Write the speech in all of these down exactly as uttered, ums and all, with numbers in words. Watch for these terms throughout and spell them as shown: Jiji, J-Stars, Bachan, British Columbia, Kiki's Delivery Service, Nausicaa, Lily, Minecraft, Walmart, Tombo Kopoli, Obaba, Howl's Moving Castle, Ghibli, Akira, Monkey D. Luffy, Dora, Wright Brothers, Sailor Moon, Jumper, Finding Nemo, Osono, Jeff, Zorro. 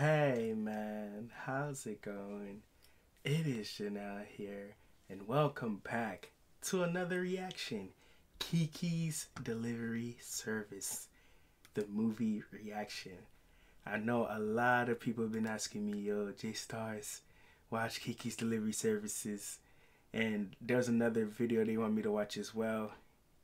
Hey man, how's it going? It is Chanel here, and welcome back to another reaction, Kiki's Delivery Service, the movie reaction. I know a lot of people have been asking me, yo, J-Stars, watch Kiki's Delivery Services, and there's another video they want me to watch as well,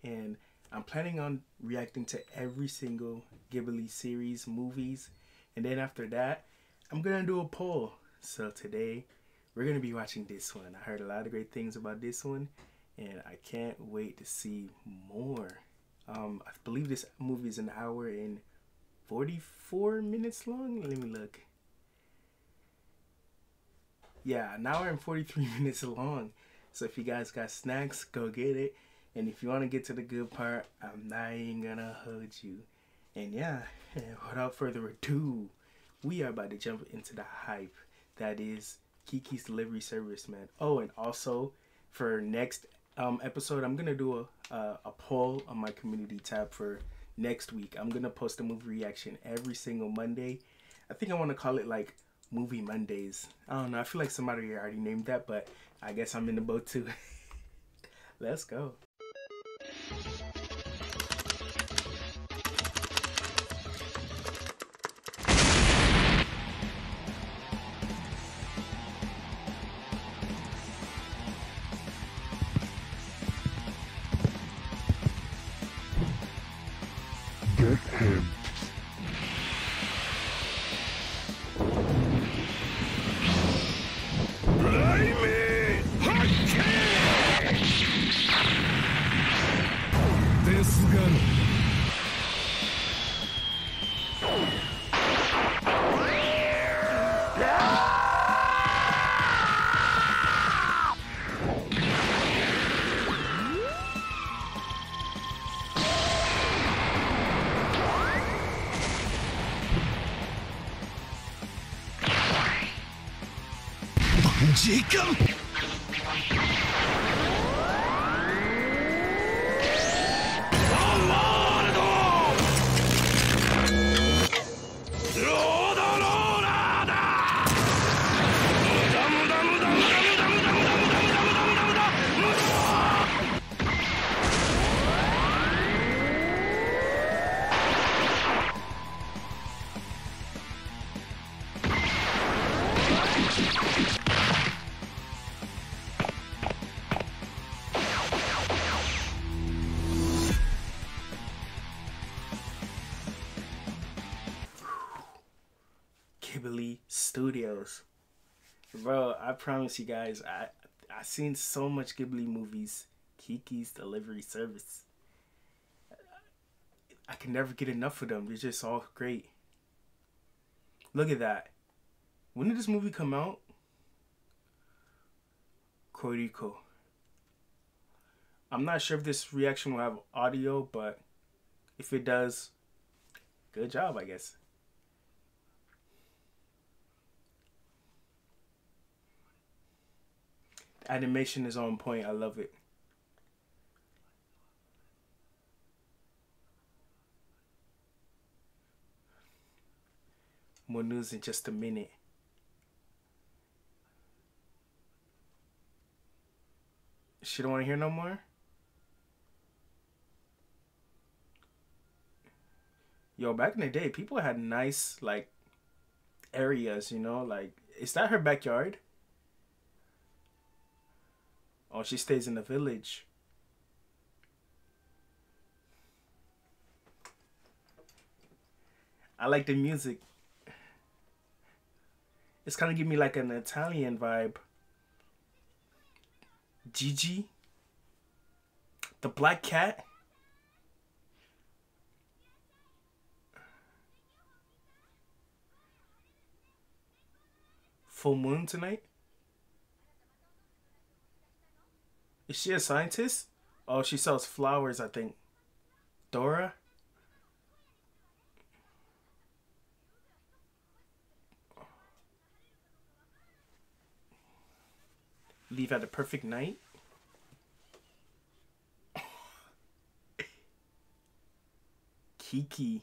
and I'm planning on reacting to every single Ghibli series, movies, and then after that, I'm gonna do a poll. So today, we're gonna be watching this one. I heard a lot of great things about this one, and I can't wait to see more. Um, I believe this movie is an hour and forty-four minutes long. Let me look. Yeah, an hour and forty-three minutes long. So if you guys got snacks, go get it. And if you wanna get to the good part, I'm not even gonna hold you. And yeah, without further ado, we are about to jump into the hype that is Kiki's Delivery Service, man. Oh, and also for next um, episode, I'm going to do a, a, a poll on my community tab for next week. I'm going to post a movie reaction every single Monday. I think I want to call it like Movie Mondays. I don't know. I feel like somebody already named that, but I guess I'm in the boat too. Let's go. Get him. Blame it! This gun. Jacob! Studios, bro. I promise you guys, I I seen so much Ghibli movies. Kiki's Delivery Service. I can never get enough of them. They're just all great. Look at that. When did this movie come out? Koriko. I'm not sure if this reaction will have audio, but if it does, good job, I guess. Animation is on point. I love it. More news in just a minute. She don't want to hear no more? Yo, back in the day, people had nice, like, areas, you know? Like, is that her backyard? Oh, she stays in the village. I like the music. It's kind of giving me like an Italian vibe. Jiji. The black cat. Full moon tonight. Is she a scientist? Oh, she sells flowers, I think. Dora? Leave at the perfect night? Kiki.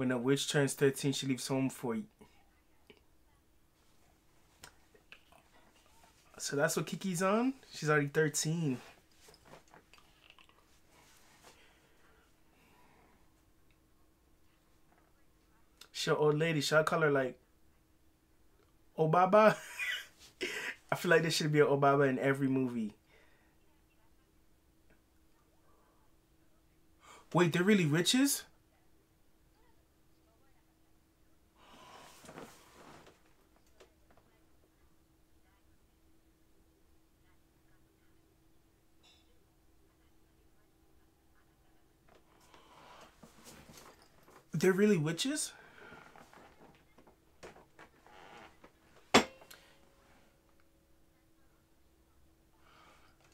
When a witch turns thirteen, she leaves home for... So that's what Kiki's on? She's already thirteen. She's an old lady. Should I call her like... Obaba? I feel like there should be an Obaba in every movie. Wait, they're really witches? They're really witches?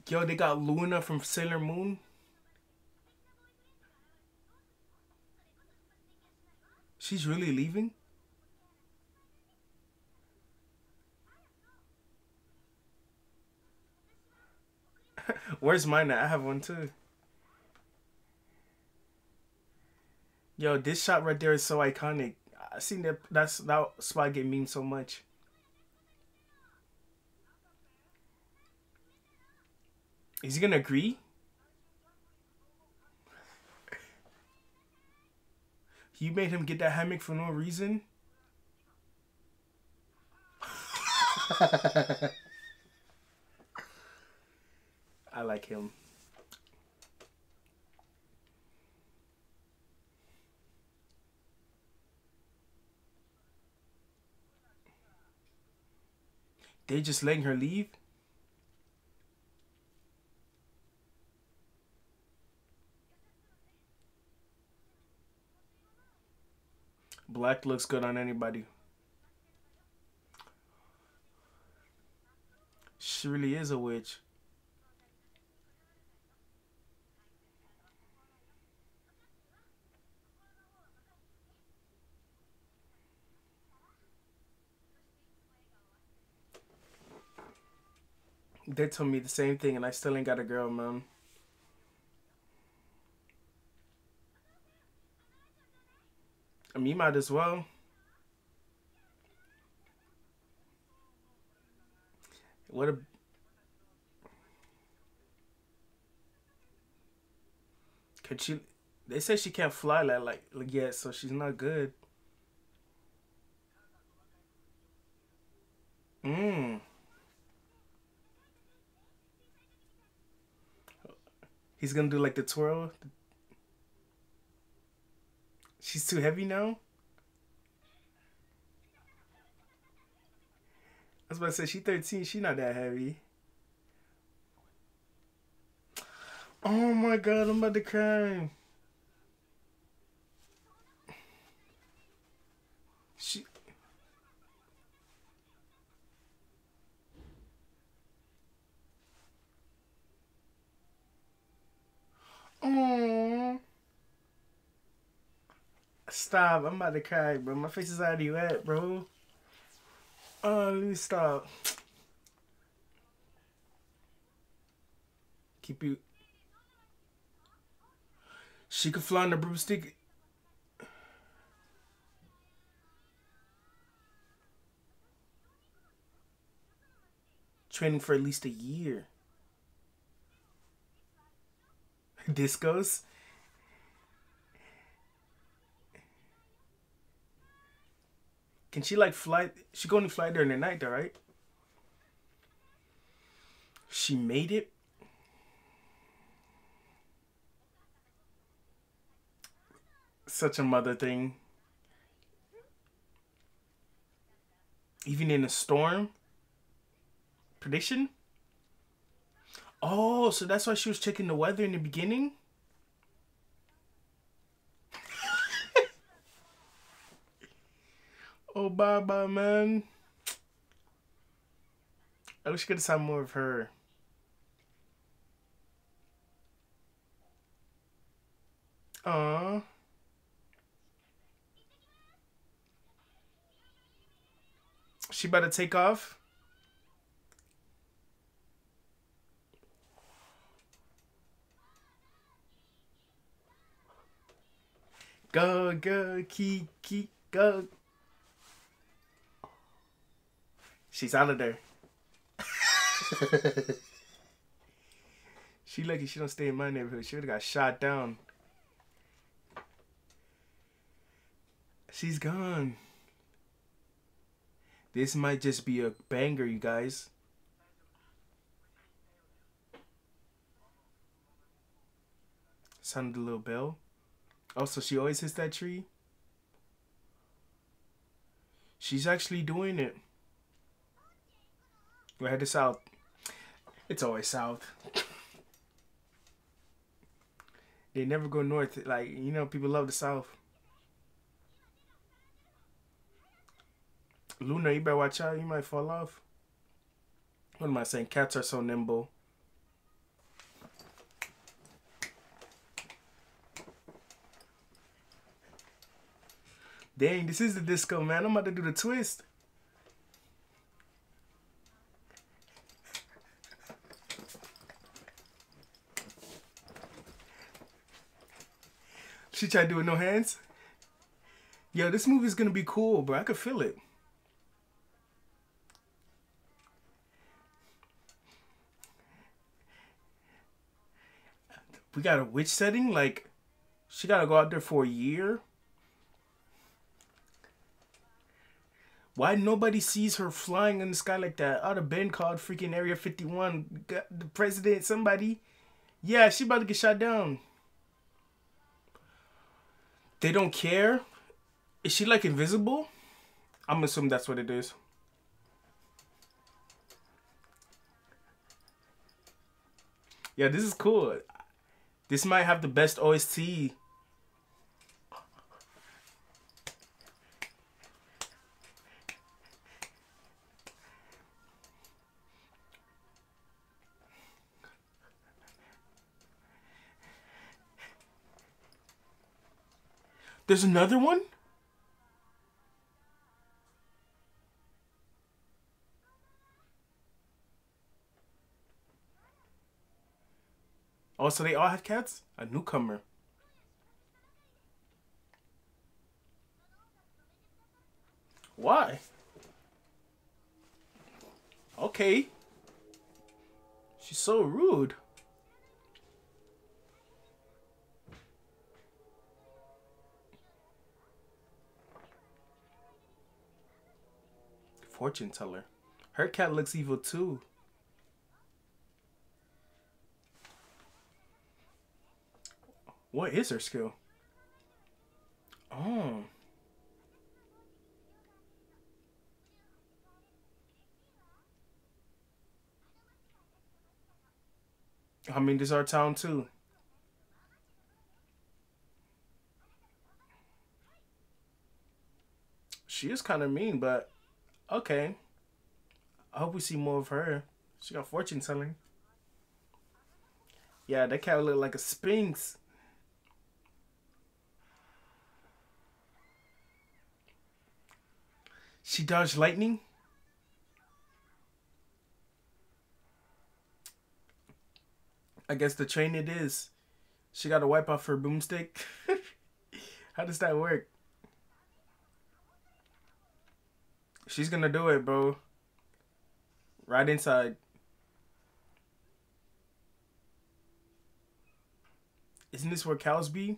Yo, they got Luna from Sailor Moon. She's really leaving? Where's mine at? I have one too. Yo, this shot right there is so iconic. I seen that. That's that spot get memed so much. Is he gonna agree? You made him get that hammock for no reason. I like him. They just letting her leave? Black looks good on anybody. She really is a witch. They told me the same thing and I still ain't got a girl, man. I mean, you might as well. What a... Could she... They say she can't fly like, like, like yeah, so she's not good. Mmm. He's gonna do like the twirl. She's too heavy now? I was about to say, she's thirteen. She's not that heavy. Oh my God, I'm about to cry. She... Aww. Stop, I'm about to cry, bro. My face is already wet, bro. Oh, let me stop. Keep you... She could fly on the broomstick. Training for at least a year. Discos? Can she like fly? She can only fly during the night, though, right? She made it. Such a mother thing. Even in a storm. Prediction? Oh, so that's why she was checking the weather in the beginning? Oh, bye bye, man. I wish I could have saw more of her. Aww. She about to take off? Go, go, Kiki, go. She's out of there. She lucky she don't stay in my neighborhood. She would've got shot down. She's gone. This might just be a banger, you guys. Sounded a little bell. Also, she always hits that tree. She's actually doing it. We're headed south. It's always south. They never go north. Like, you know, people love the south. Luna, you better watch out. You might fall off. What am I saying? Cats are so nimble. Dang, this is the disco, man. I'm about to do the twist. She tried to do it with no hands. Yo, this movie is going to be cool, bro. I could feel it. We got a witch setting? Like, she got to go out there for a year? Why nobody sees her flying in the sky like that? I'd have been called freaking Area fifty-one. Got the president, somebody. Yeah, she about to get shot down. They don't care. Is she like invisible? I'm assuming that's what it is. Yeah, this is cool. This might have the best O S T. There's another one? Oh, so they all have cats? A newcomer. Why? Okay. She's so rude. Fortune teller. Her cat looks evil too. What is her skill? Oh. I mean, this is our town too. She is kind of mean, but okay. I hope we see more of her. She got fortune telling. Yeah, that cat look like a sphinx. She dodged lightning? I guess the train it is. She got to wipe off her boomstick. How does that work? She's gonna do it, bro. Right inside. Isn't this where cows be?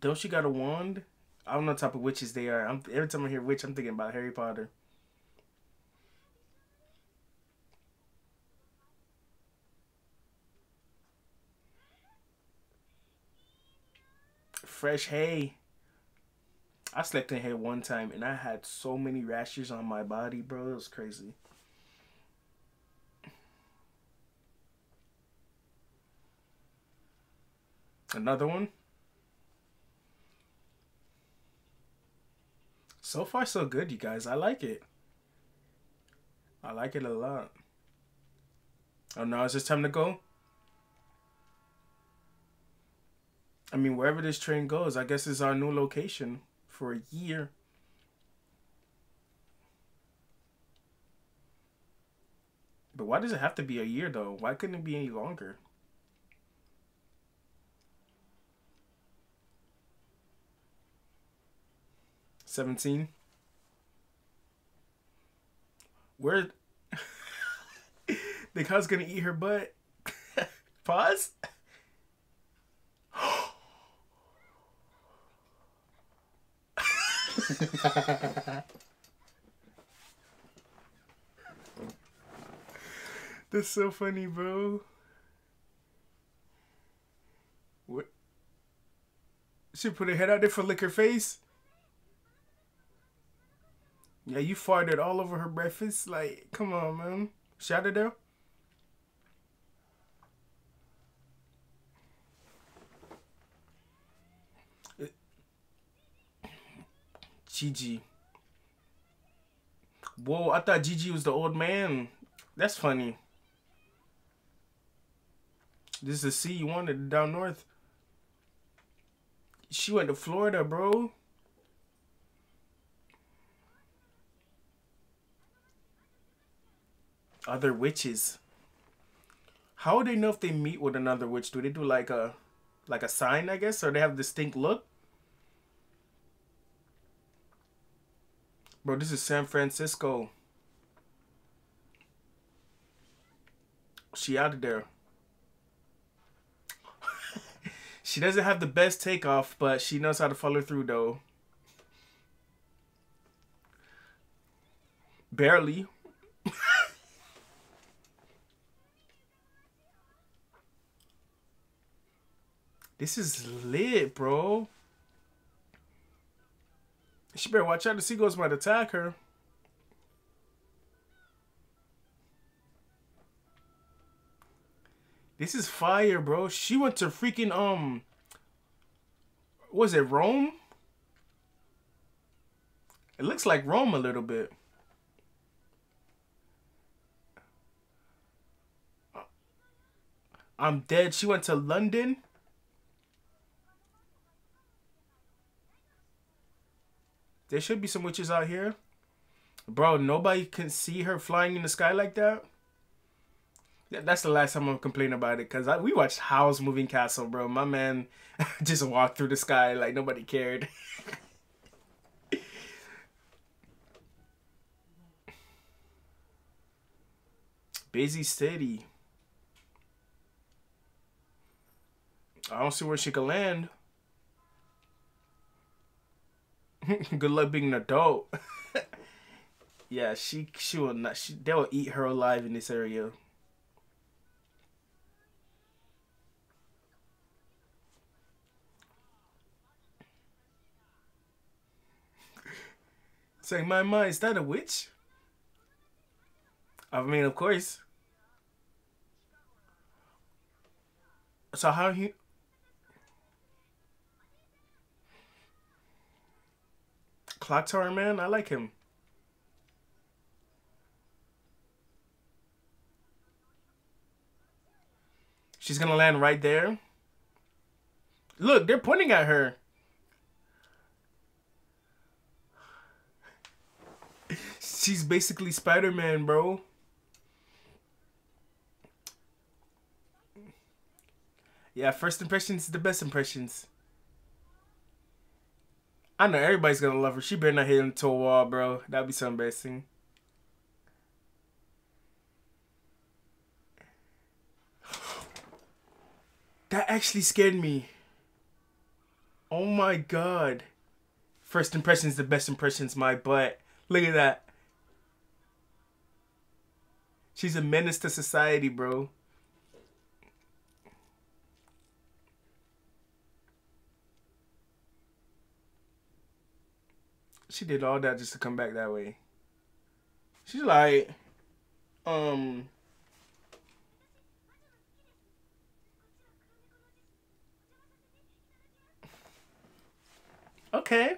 Don't she got a wand? I don't know what type of witches they are. I'm, every time I hear witch, I'm thinking about Harry Potter. Fresh hay. I slept in hay one time and I had so many rashes on my body, bro. It was crazy. Another one. So far, so good, you guys. I like it. I like it a lot. Oh, now it's just time to go. I mean, wherever this train goes, I guess it's our new location for a year. But why does it have to be a year, though? Why couldn't it be any longer? seventeen? Where... The cow's gonna eat her butt. Pause? That's so funny, bro. What? She put her head out there for lick her face? Yeah, you farted all over her breakfast. Like, come on, man. Shout it out. Jiji. Whoa, I thought Jiji was the old man. That's funny. This is the sea you wanted down north. She went to Florida, bro. Other witches. How would they know if they meet with another witch? Do they do like a like a sign, I guess? Or they have a distinct look? Bro, this is San Francisco. She out of there. She doesn't have the best takeoff, but she knows how to follow through, though. Barely. This is lit, bro. She better watch out. The seagulls might attack her. This is fire, bro. She went to freaking, um... was it Rome? It looks like Rome a little bit. I'm dead. She went to London? There should be some witches out here. Bro, nobody can see her flying in the sky like that. That's the last time I'm complaining about it, because we watched Howl's Moving Castle, bro. My man just walked through the sky like nobody cared. Busy city. I don't see where she could land. Good luck being an adult. Yeah, she she will not. She, they will eat her alive in this area. Say, like, my mind, is that a witch? I mean, of course. So how he? Clock Tower Man, I like him. She's gonna land right there. Look, they're pointing at her. She's basically Spider-Man, bro. Yeah, first impressions, the best impressions. I know everybody's gonna love her. She better not hit into a wall, bro. That'd be so embarrassing. That actually scared me. Oh my god. First impressions, the best impressions, my butt. Look at that. She's a menace to society, bro. She did all that just to come back that way. She's like, um, okay.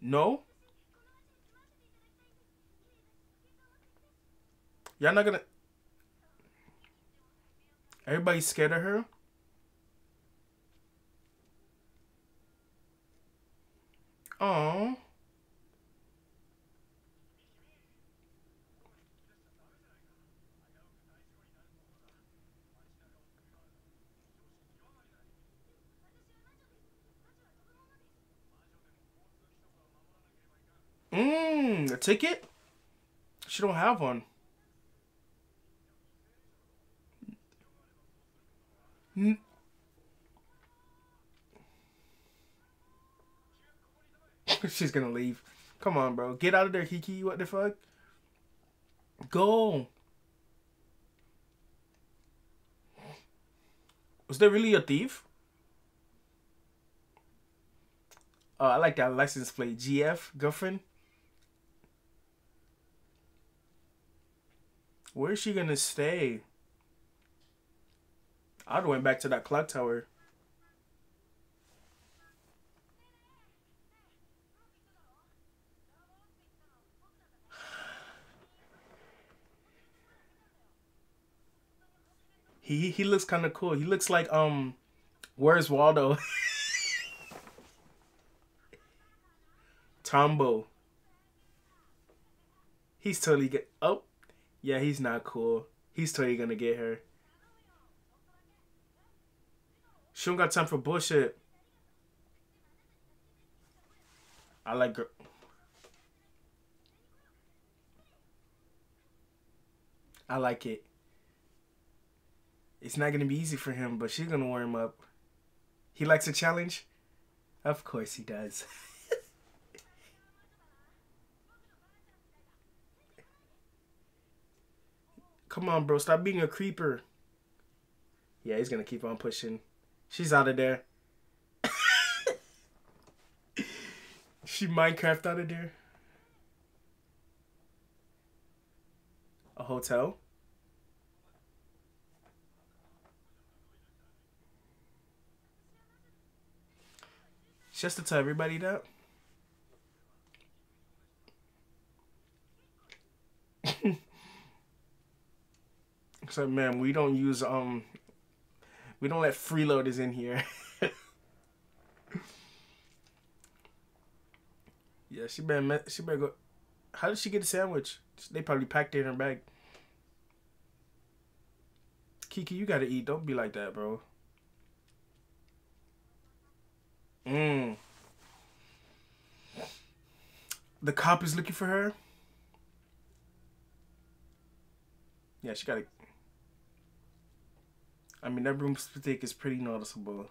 No. Y'all not gonna. Everybody's scared of her. Aww. a ticket? She don't have one. N She's gonna leave. Come on, bro. Get out of there, Kiki. What the fuck? Go. Was there really a thief? Uh, I like that license plate. G F, girlfriend. Where is she gonna stay? I would've went back to that clock tower. He he looks kind of cool. He looks like um, Where's Waldo? Tombo. He's totally get. Oh, yeah, he's not cool. He's totally gonna get her. She don't got time for bullshit. I like girl. I like it. It's not going to be easy for him, but she's going to warm up. He likes a challenge? Of course he does. Come on, bro. Stop being a creeper. Yeah, he's going to keep on pushing. She's out of there. She Minecraft out of there. A hotel? Just to tell everybody that. So, man, we don't use, um, we don't let freeloaders in here. Yeah, she better, she better go. How did she get a sandwich? They probably packed it in her bag. Kiki, you gotta eat. Don't be like that, bro. Mm. The cop is looking for her. Yeah, she gotta. I mean, that room's mistake is pretty noticeable.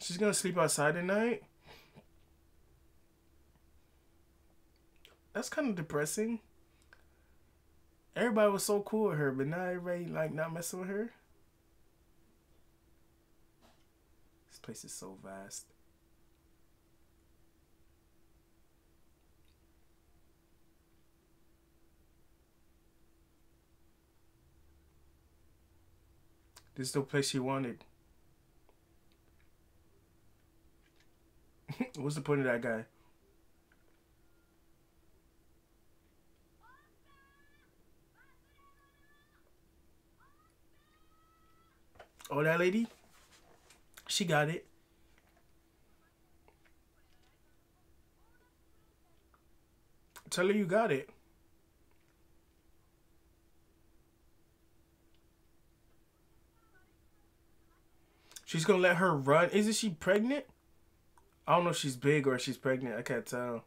She's gonna sleep outside at night. That's kind of depressing. Everybody was so cool with her, but now everybody like not messing with her. This place is so vast. This is the place she wanted. What's the point of that guy? Oh, that lady, she got it. Tell her you got it. She's gonna let her run. Isn't she pregnant? I don't know if she's big or if she's pregnant. I can't tell.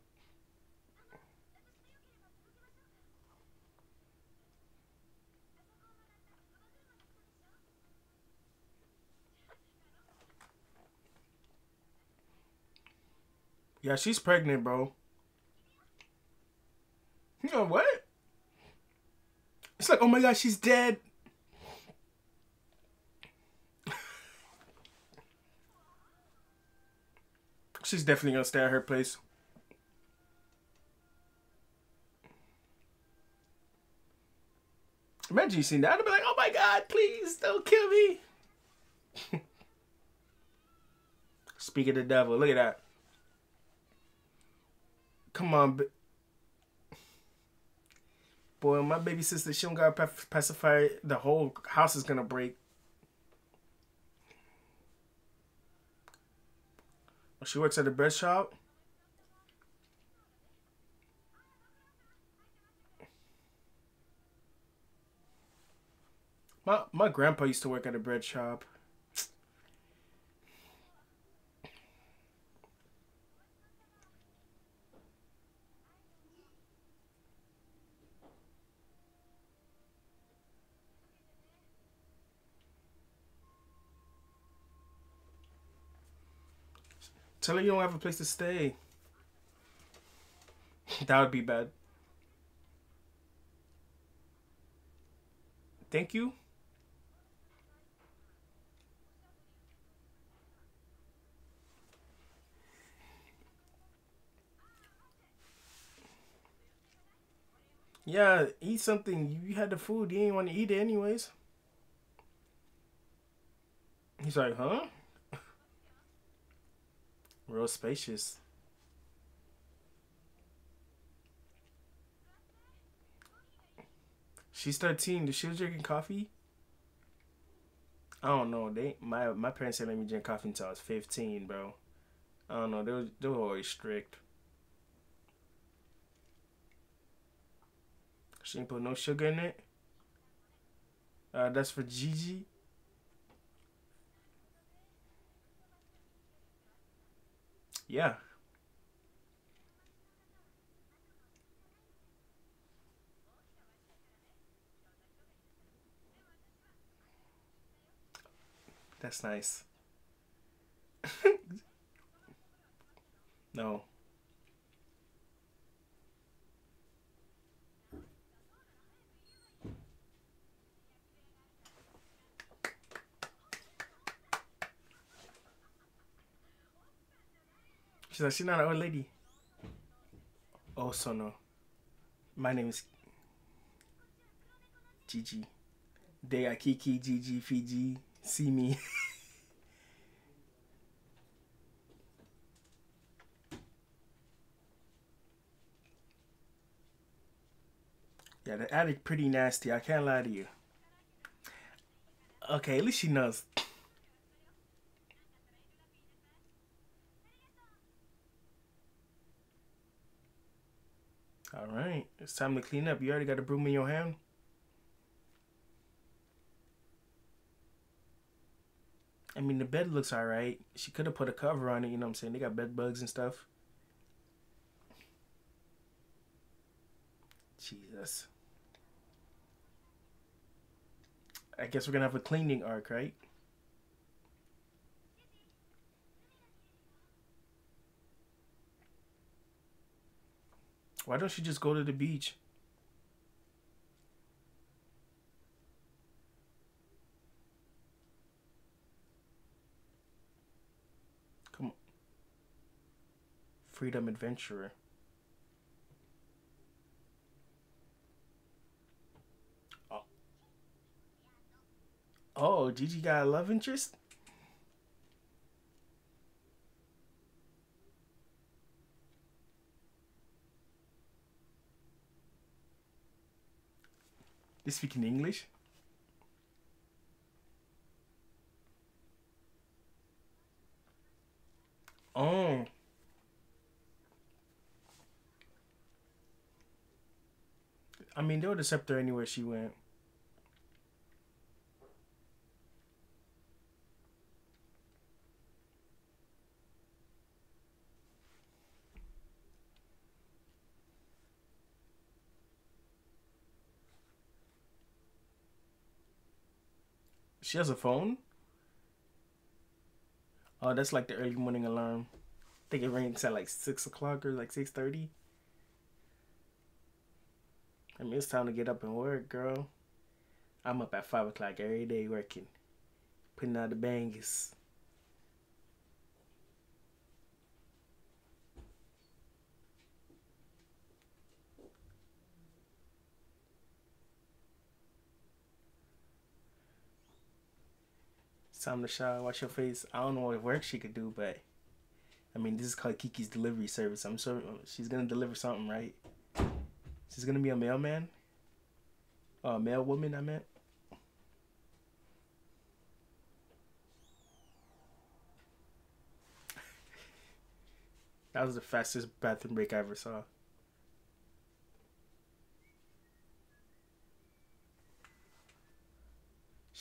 Yeah, she's pregnant, bro. You know what? It's like, oh my God, she's dead. She's definitely gonna stay at her place. Imagine you seen that. I'd be like, oh my God, please don't kill me. Speak of the devil, look at that. Come on, boy, my baby sister, she don't got pacified. The whole house is gonna break. She works at a bread shop. My my grandpa used to work at a bread shop. Tell her you don't have a place to stay. That would be bad. Thank you. Yeah, eat something. You had the food. You didn't want to eat it anyways. He's like, huh? Real spacious. She's thirteen. Does she was drinking coffee? I don't know. They my my parents didn't let me drink coffee until I was fifteen, bro. I don't know. They were they were always strict. She didn't put no sugar in it. Uh, that's for Jiji. Yeah. That's nice. No. She's like, she's not an old lady. Oh, so no. My name is Jiji. They are Kiki, Jiji, Fiji. See me. Yeah, the attic pretty nasty. I can't lie to you. Okay, at least she knows. All right, it's time to clean up. You already got a broom in your hand. I mean, the bed looks all right. She could have put a cover on it, you know what I'm saying? They got bed bugs and stuff. Jesus. I guess we're going to have a cleaning arc, right? Why don't you just go to the beach? Come on. Freedom Adventurer. Oh. Oh, Jiji got a love interest? They speak in English? Oh. I mean, they would accept her anywhere she went. She has a phone? Oh, that's like the early morning alarm. I think it rings at like six o'clock or like six thirty. I mean, it's time to get up and work, girl. I'm up at five o'clock every day working. Putting out the bangers. Time to shower, wash your face. I don't know what work she could do, but I mean, this is called Kiki's Delivery Service. I'm sure she's gonna deliver something, right? She's gonna be a mailman, or a mail woman, I meant. That was the fastest bathroom break I ever saw.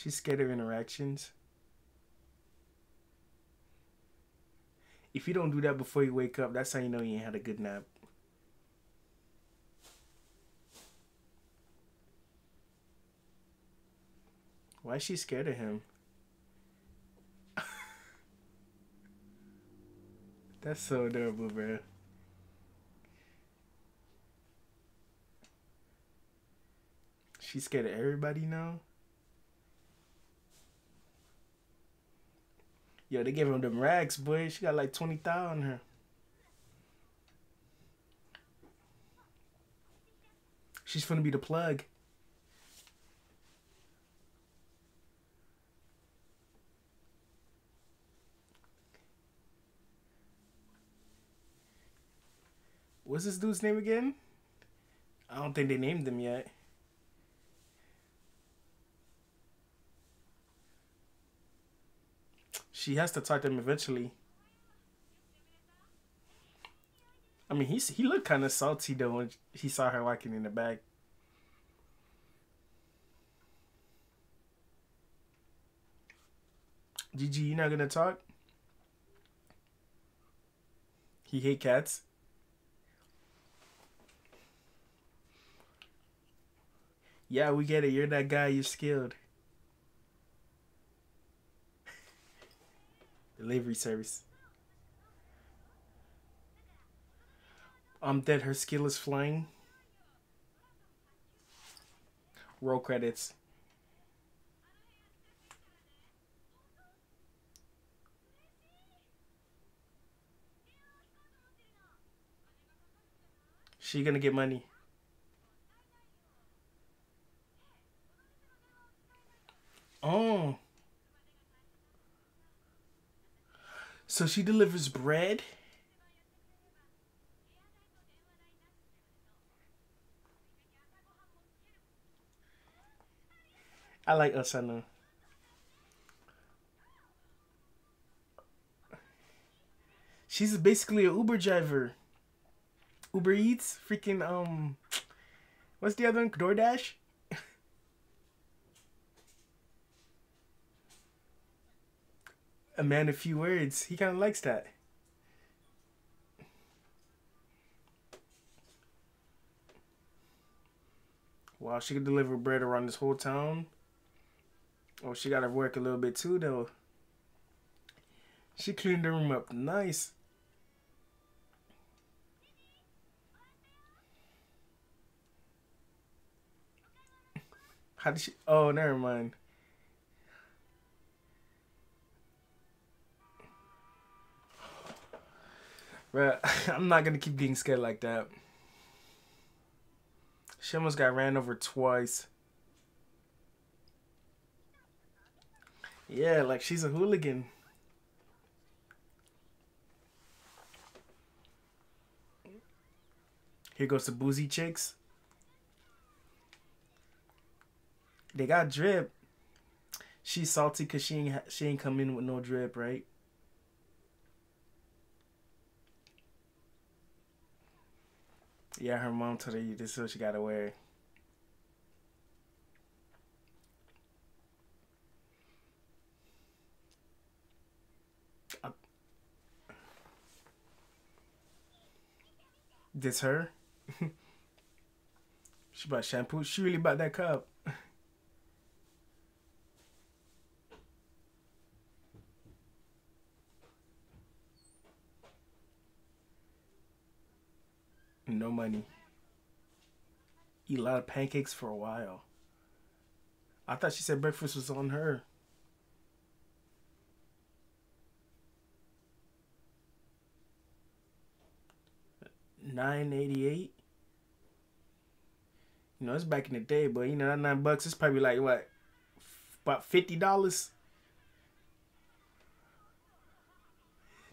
She's scared of interactions. If you don't do that before you wake up, that's how you know you ain't had a good nap. Why is she scared of him? That's so adorable, bro. She's scared of everybody now? Yo, they gave him them rags, boy. She got like twenty thou on her. She's finna be the plug. What's this dude's name again? I don't think they named him yet. She has to talk to him eventually. I mean, he's, he looked kind of salty though when he saw her walking in the back. Jiji, you not gonna talk? He hate cats. Yeah, we get it. You're that guy. You're skilled. Delivery service. I'm dead. Her skill is flying. Roll credits. She gonna get money. Oh. So she delivers bread? I like Osana. She's basically an Uber driver. Uber Eats? Freaking, um... what's the other one? DoorDash? A man of few words. He kind of likes that. Wow, she could deliver bread around this whole town. Oh, she got to work a little bit too, though. She cleaned the room up nice. How did she... oh, never mind. Bruh, I'm not gonna keep getting scared like that. She almost got ran over twice. Yeah, like she's a hooligan. Here goes the boozy chicks. They got drip. She's salty because she ain't, she ain't come in with no drip, right? Yeah, her mom told her this is what she gotta wear. Uh, this her? She bought shampoo. She really bought that cup. No money. Eat a lot of pancakes for a while. I thought she said breakfast was on her. nine eighty-eight. You know, it's back in the day, but you know, that nine bucks, it's probably like what? About fifty dollars?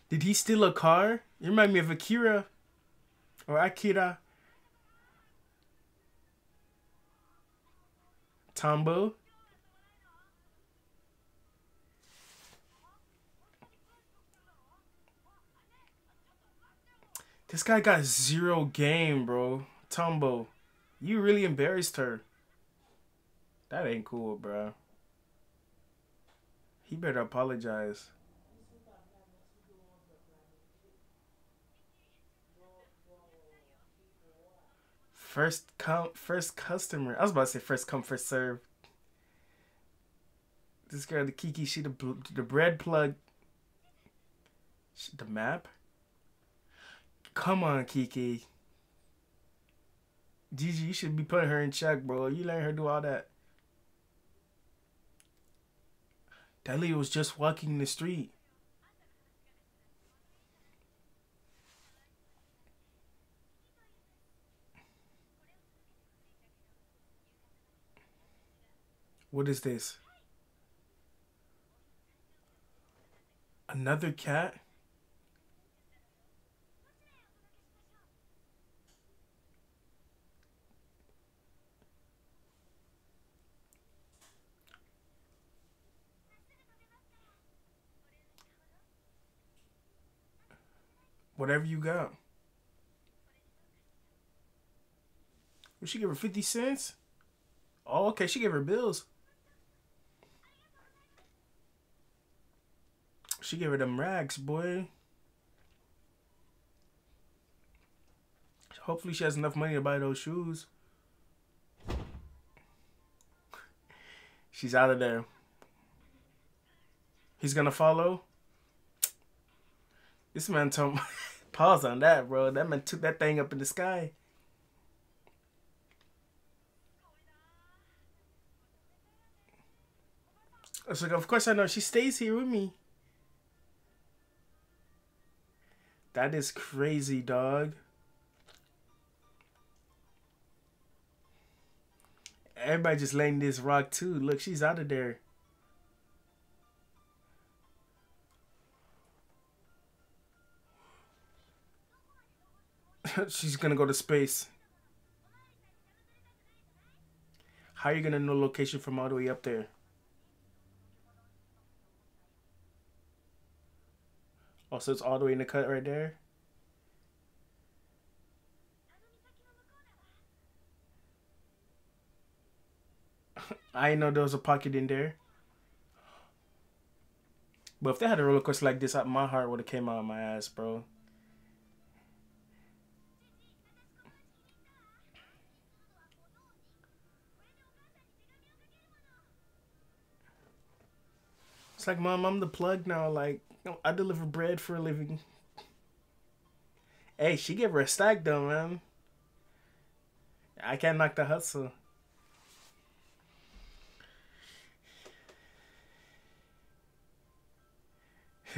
Did he steal a car? You remind me of Akira. Or Akira. Tombo. This guy got zero game, bro. Tombo. You really embarrassed her. That ain't cool, bro. He better apologize. First come, first customer. I was about to say first come, first serve. This girl, the Kiki, she the, the bread plug. She, the map? Come on, Kiki. Jiji, you should be putting her in check, bro. You let her do all that. That lady was just walking the street. What is this? Another cat? Whatever you got. Would she give her fifty cents? Oh, okay, she gave her bills. She gave her them rags, boy. Hopefully she has enough money to buy those shoes. She's out of there. He's gonna follow. This man told pause on that, bro. That man took that thing up in the sky. I was like, of course I know. She stays here with me. That is crazy, dog. Everybody just laying this rock too. Look, she's out of there. She's gonna go to space. How are you gonna know location from all the way up there? Oh, so it's all the way in the cut right there? I didn't know there was a pocket in there. But if they had a roller coaster like this, my heart would have came out of my ass, bro. It's like, Mom, I'm the plug now. Like, I deliver bread for a living. Hey, she gave her a stack though, man. I can't knock the hustle.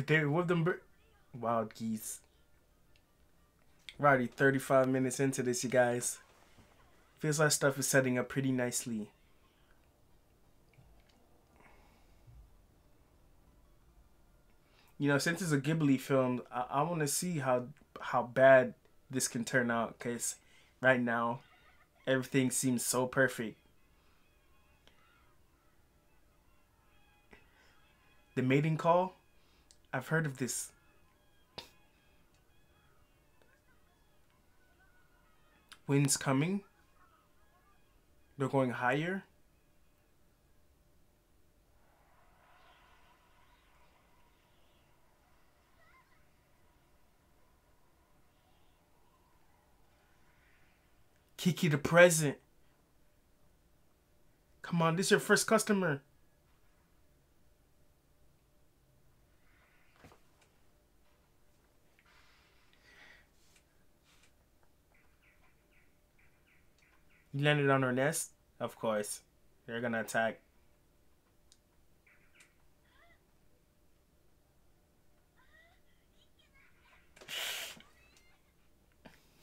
They with them wild geese. We're already thirty-five minutes into this, you guys. Feels like stuff is setting up pretty nicely. You know, since it's a Ghibli film, I, I want to see how how bad this can turn out. Because right now, everything seems so perfect. The mating call? I've heard of this. Wind's coming. They're going higher. Kiki the present. Come on, this is your first customer. You landed on her nest? Of course. They're gonna attack.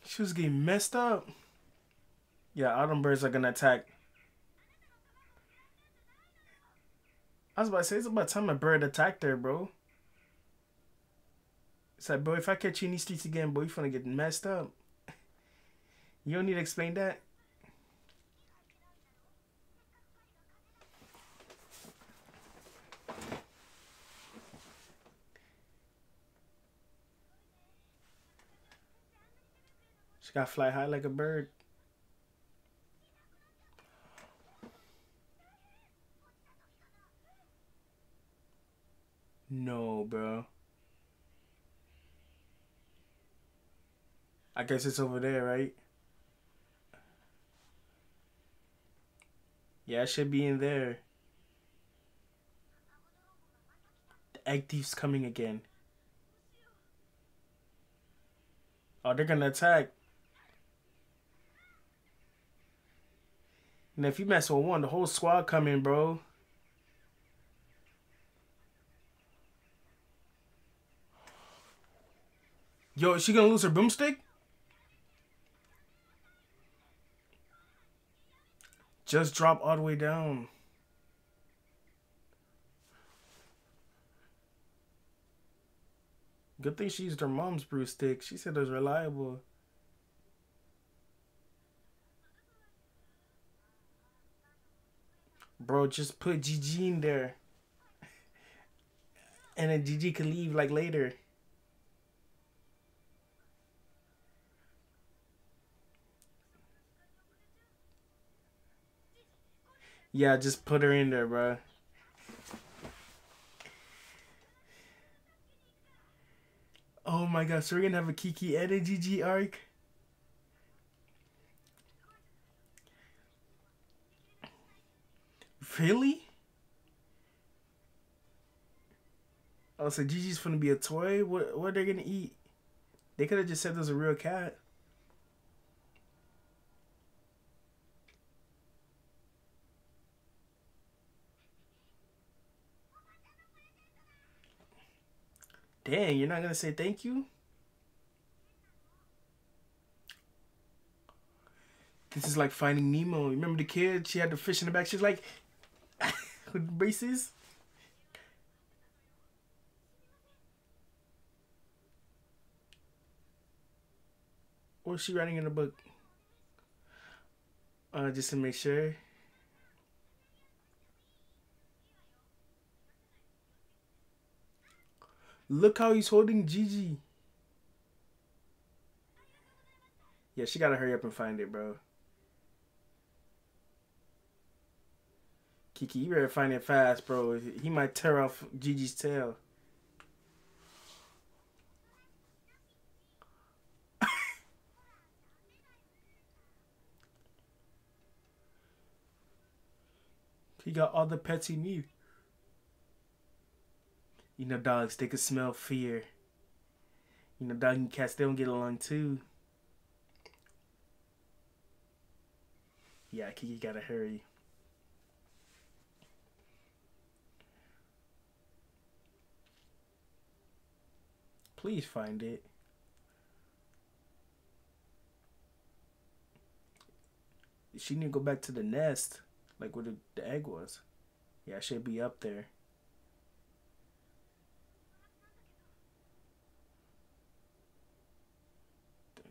She was getting messed up. Yeah, autumn birds are gonna attack. I was about to say, it's about time a bird attacked her, bro. It's like, bro, if I catch you in these streets again, bro, you're gonna get messed up. You don't need to explain that. She gotta fly high like a bird. No, bro. I guess it's over there, right? Yeah, it should be in there. The egg thief's coming again. Oh, they're gonna attack. And if you mess with one, the whole squad come in, bro. Yo, is she gonna lose her broomstick? Just drop all the way down. Good thing she used her mom's broomstick. She said it was reliable. Bro, just put Jiji in there. And then Jiji can leave like later. Yeah, just put her in there, bro. Oh my gosh, so we're gonna have a Kiki and a Jiji arc? Really? Oh, so Jiji's gonna be a toy? What, what are they gonna eat? They could have just said there's a real cat. Dang, you're not gonna say thank you? This is like Finding Nemo. Remember the kid? She had the fish in the back. She's like, with braces. What is she writing in the book? Uh, just to make sure. Look how he's holding Jiji. Yeah, she gotta hurry up and find it, bro. Kiki, you better find it fast, bro. He might tear off Jiji's tail. He got all the pets he needs. You know, dogs, they can smell fear. You know, dog and cats, they don't get along too. Yeah, Kiki gotta hurry. Please find it. She need to go back to the nest, like where the, the egg was. Yeah, it should be up there.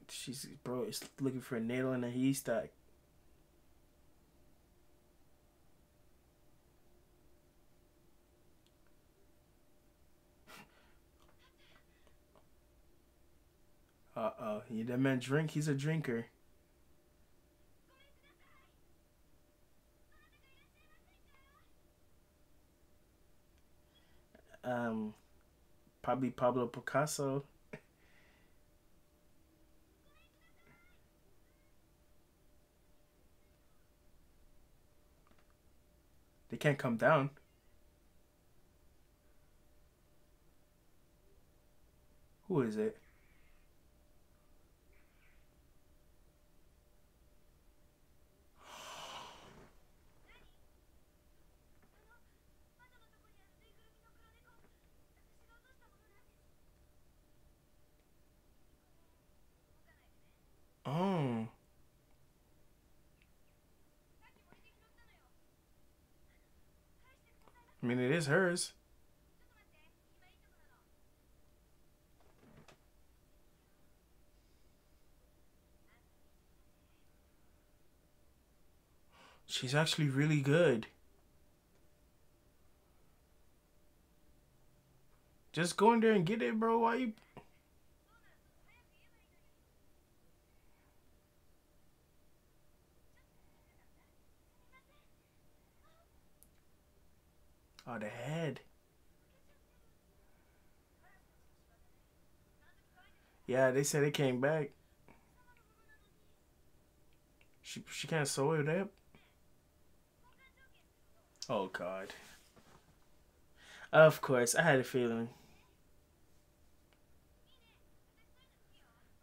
She's, bro, it's looking for a nail in a haystack. Uh-oh, yeah, that man drink, he's a drinker. Um, probably Pablo Picasso. They can't come down. Who is it? Oh. I mean, it is hers. She's actually really good. Just go in there and get it, bro. Why you... Oh, the head. Yeah, they said it came back. She she can't sew it up. Oh God. Of course, I had a feeling.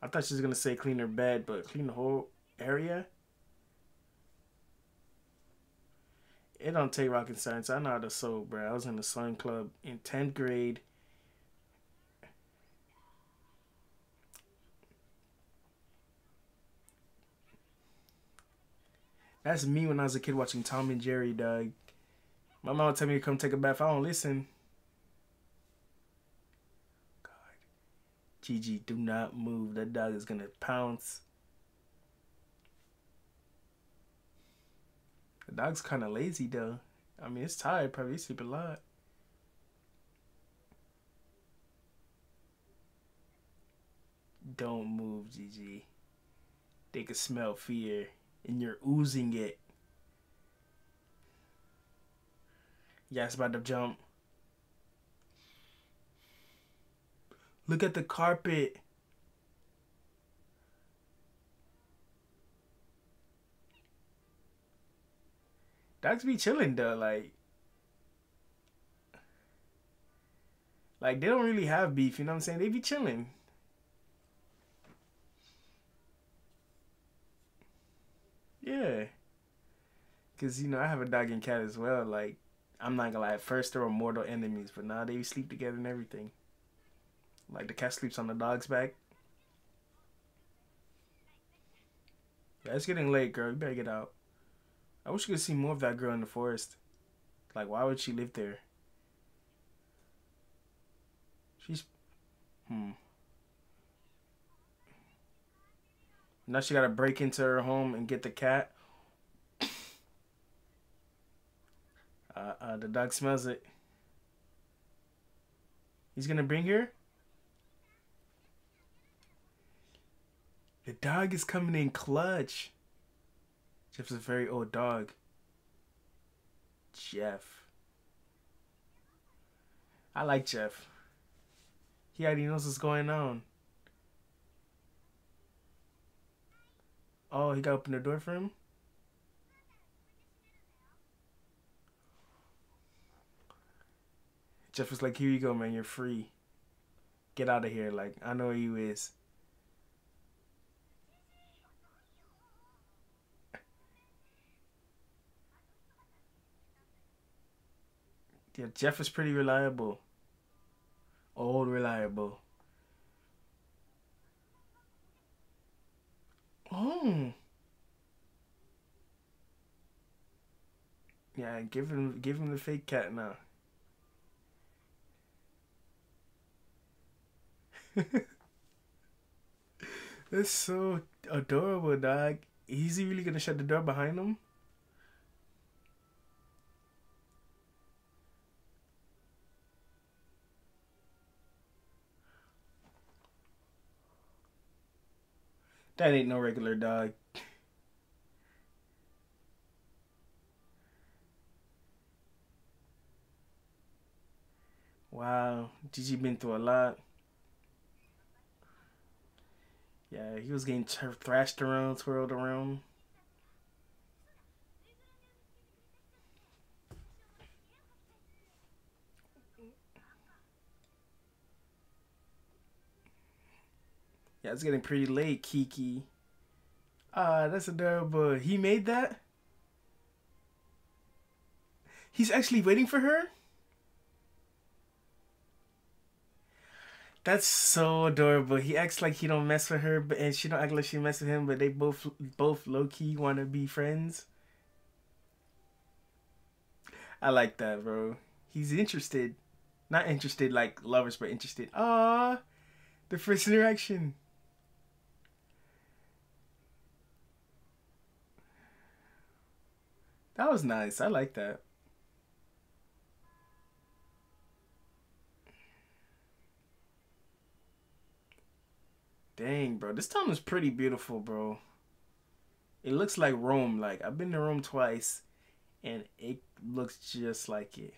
I thought she was gonna say clean her bed, but clean the whole area. It don't take rocket science. I know how to sew, bro. I was in the sewing club in tenth grade. That's me when I was a kid watching Tom and Jerry, dog. My mom would tell me to come take a bath. I don't listen. God. Gigi, do not move. That dog is going to pounce. The dog's kind of lazy, though. I mean, it's tired. Probably sleep a lot. Don't move, Gigi. They can smell fear. And you're oozing it. Yeah, it's about to jump. Look at the carpet. Dogs be chilling though, like. Like they don't really have beef, you know what I'm saying? They be chilling. Yeah, because, you know, I have a dog and cat as well. Like, I'm not going to lie. At first, they were mortal enemies, but now they sleep together and everything. Like, the cat sleeps on the dog's back. Yeah, it's getting late, girl. You better get out. I wish you could see more of that girl in the forest. Like, why would she live there? She's... Hmm. Now she gotta break into her home and get the cat. Uh, uh, the dog smells it. He's gonna bring her? The dog is coming in clutch. Jeff's a very old dog. Jeff. I like Jeff. He already knows what's going on. Oh, he got to open the door for him? Jeff was like, here you go, man. You're free. Get out of here. Like, I know where you is. Yeah, Jeff is pretty reliable. Old reliable. Oh. Yeah, give him give him the fake cat now. That's so adorable, dog. Is he really gonna shut the door behind him? That ain't no regular dog. Wow, Jiji been through a lot. Yeah, he was getting thrashed around, twirled around. Yeah, it's getting pretty late, Kiki. Ah, that's adorable. He made that? He's actually waiting for her? That's so adorable. He acts like he don't mess with her, but and she don't act like she mess with him, but they both both low-key want to be friends. I like that, bro. He's interested. Not interested like lovers, but interested. Ah, the first interaction. That was nice. I like that. Dang, bro. This town is pretty beautiful, bro. It looks like Rome. Like, I've been to Rome twice, and it looks just like it.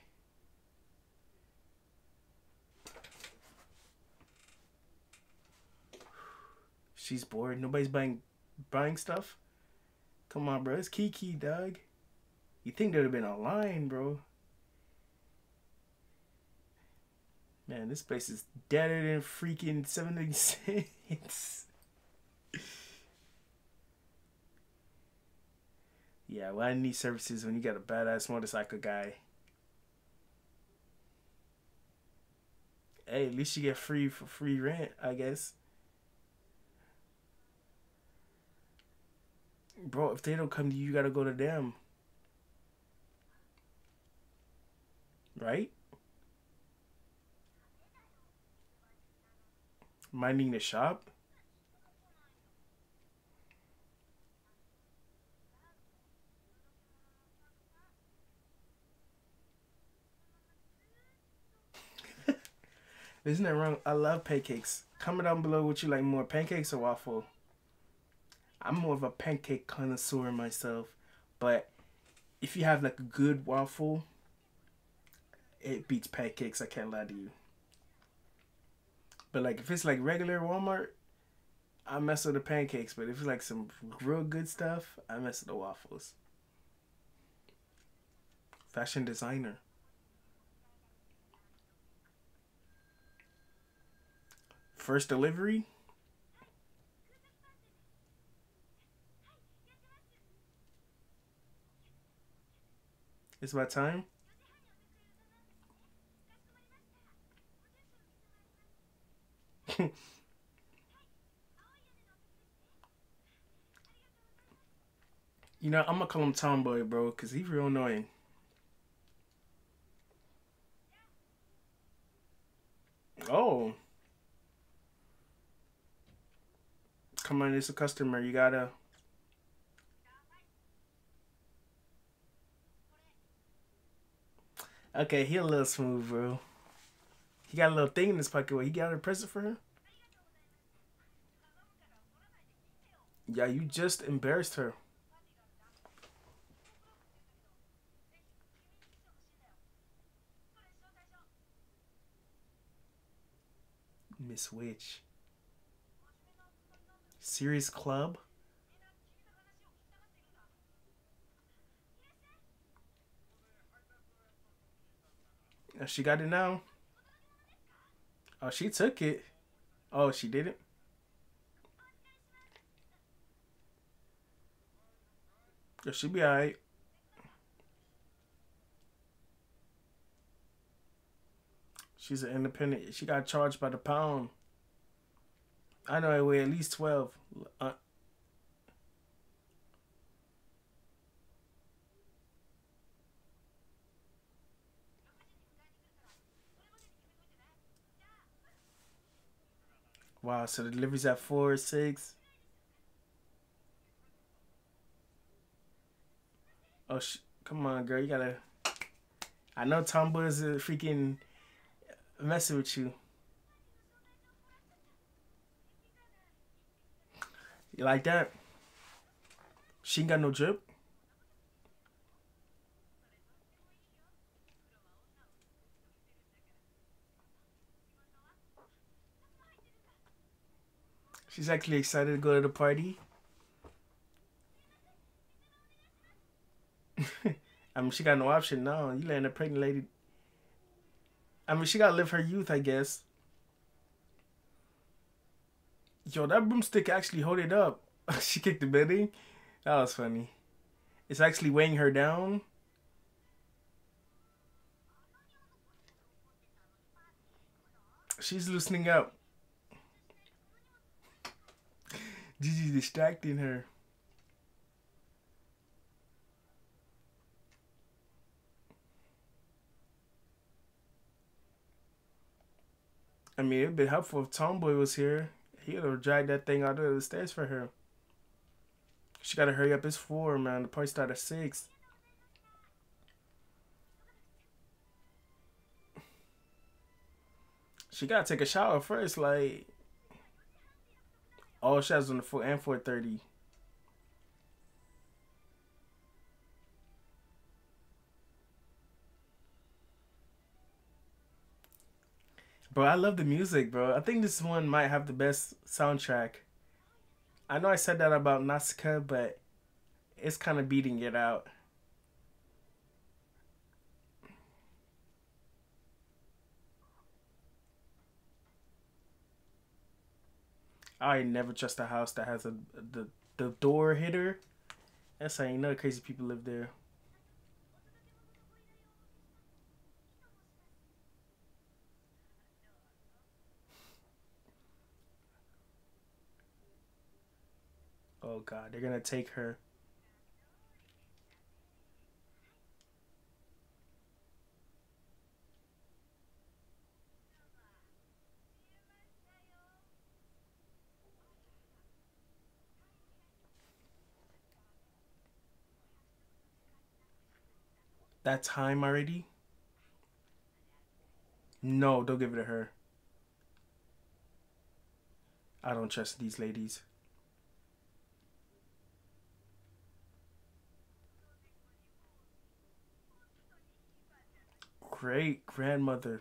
She's bored. Nobody's buying buying stuff. Come on, bro. It's Kiki, dog. You think there'd have been a line, bro? Man, this place is deader than freaking seventy-six. Yeah, well, I need services when you got a badass motorcycle guy. Hey, at least you get free for free rent, I guess. Bro, if they don't come to you, you gotta go to them. Right? Minding the shop? Isn't that wrong? I love pancakes. Comment down below what you like more, pancakes or waffle. I'm more of a pancake connoisseur myself, but if you have like a good waffle, it beats pancakes, I can't lie to you. But like if it's like regular Walmart, I mess with the pancakes, but if it's like some real good stuff, I mess with the waffles. Fashion designer. First delivery? It's about time. You know, I'm gonna call him Tomboy, bro, because he's real annoying. Oh. Come on, it's a customer. You gotta... Okay, he a little smooth, bro. He got a little thing in his pocket. What, he got a present for her? Yeah, you just embarrassed her. Miss Witch. Serious club? Oh, she got it now. Oh, she took it. Oh, she did it. Yeah, she'll be alright. She's an independent. She got charged by the pound. I know I weigh at least twelve. Uh, wow, so the delivery's at four, six. Oh, sh come on, girl, you gotta. I know Tombo is a freaking messing with you. You like that? She ain't got no drip. She's actually excited to go to the party. I mean, she got no option now. You letting a pregnant lady. I mean, she gotta live her youth, I guess. Yo, that broomstick actually held it up. She kicked the building. That was funny. It's actually weighing her down. She's loosening up. Gigi's distracting her. I mean, it'd be helpful if Tomboy was here. He'd have dragged that thing out of the stairs for her. She gotta hurry up. It's four, man. The party started at six. She gotta take a shower first, like. Oh, she has on the four and four thirty. Bro, I love the music, bro. I think this one might have the best soundtrack. I know I said that about Nausicaa, but it's kind of beating it out. I never trust a house that has a the the door hitter. That's how you know crazy people live there. Oh God, they're gonna take her. That time already? No, don't give it to her. I don't trust these ladies. Great grandmother.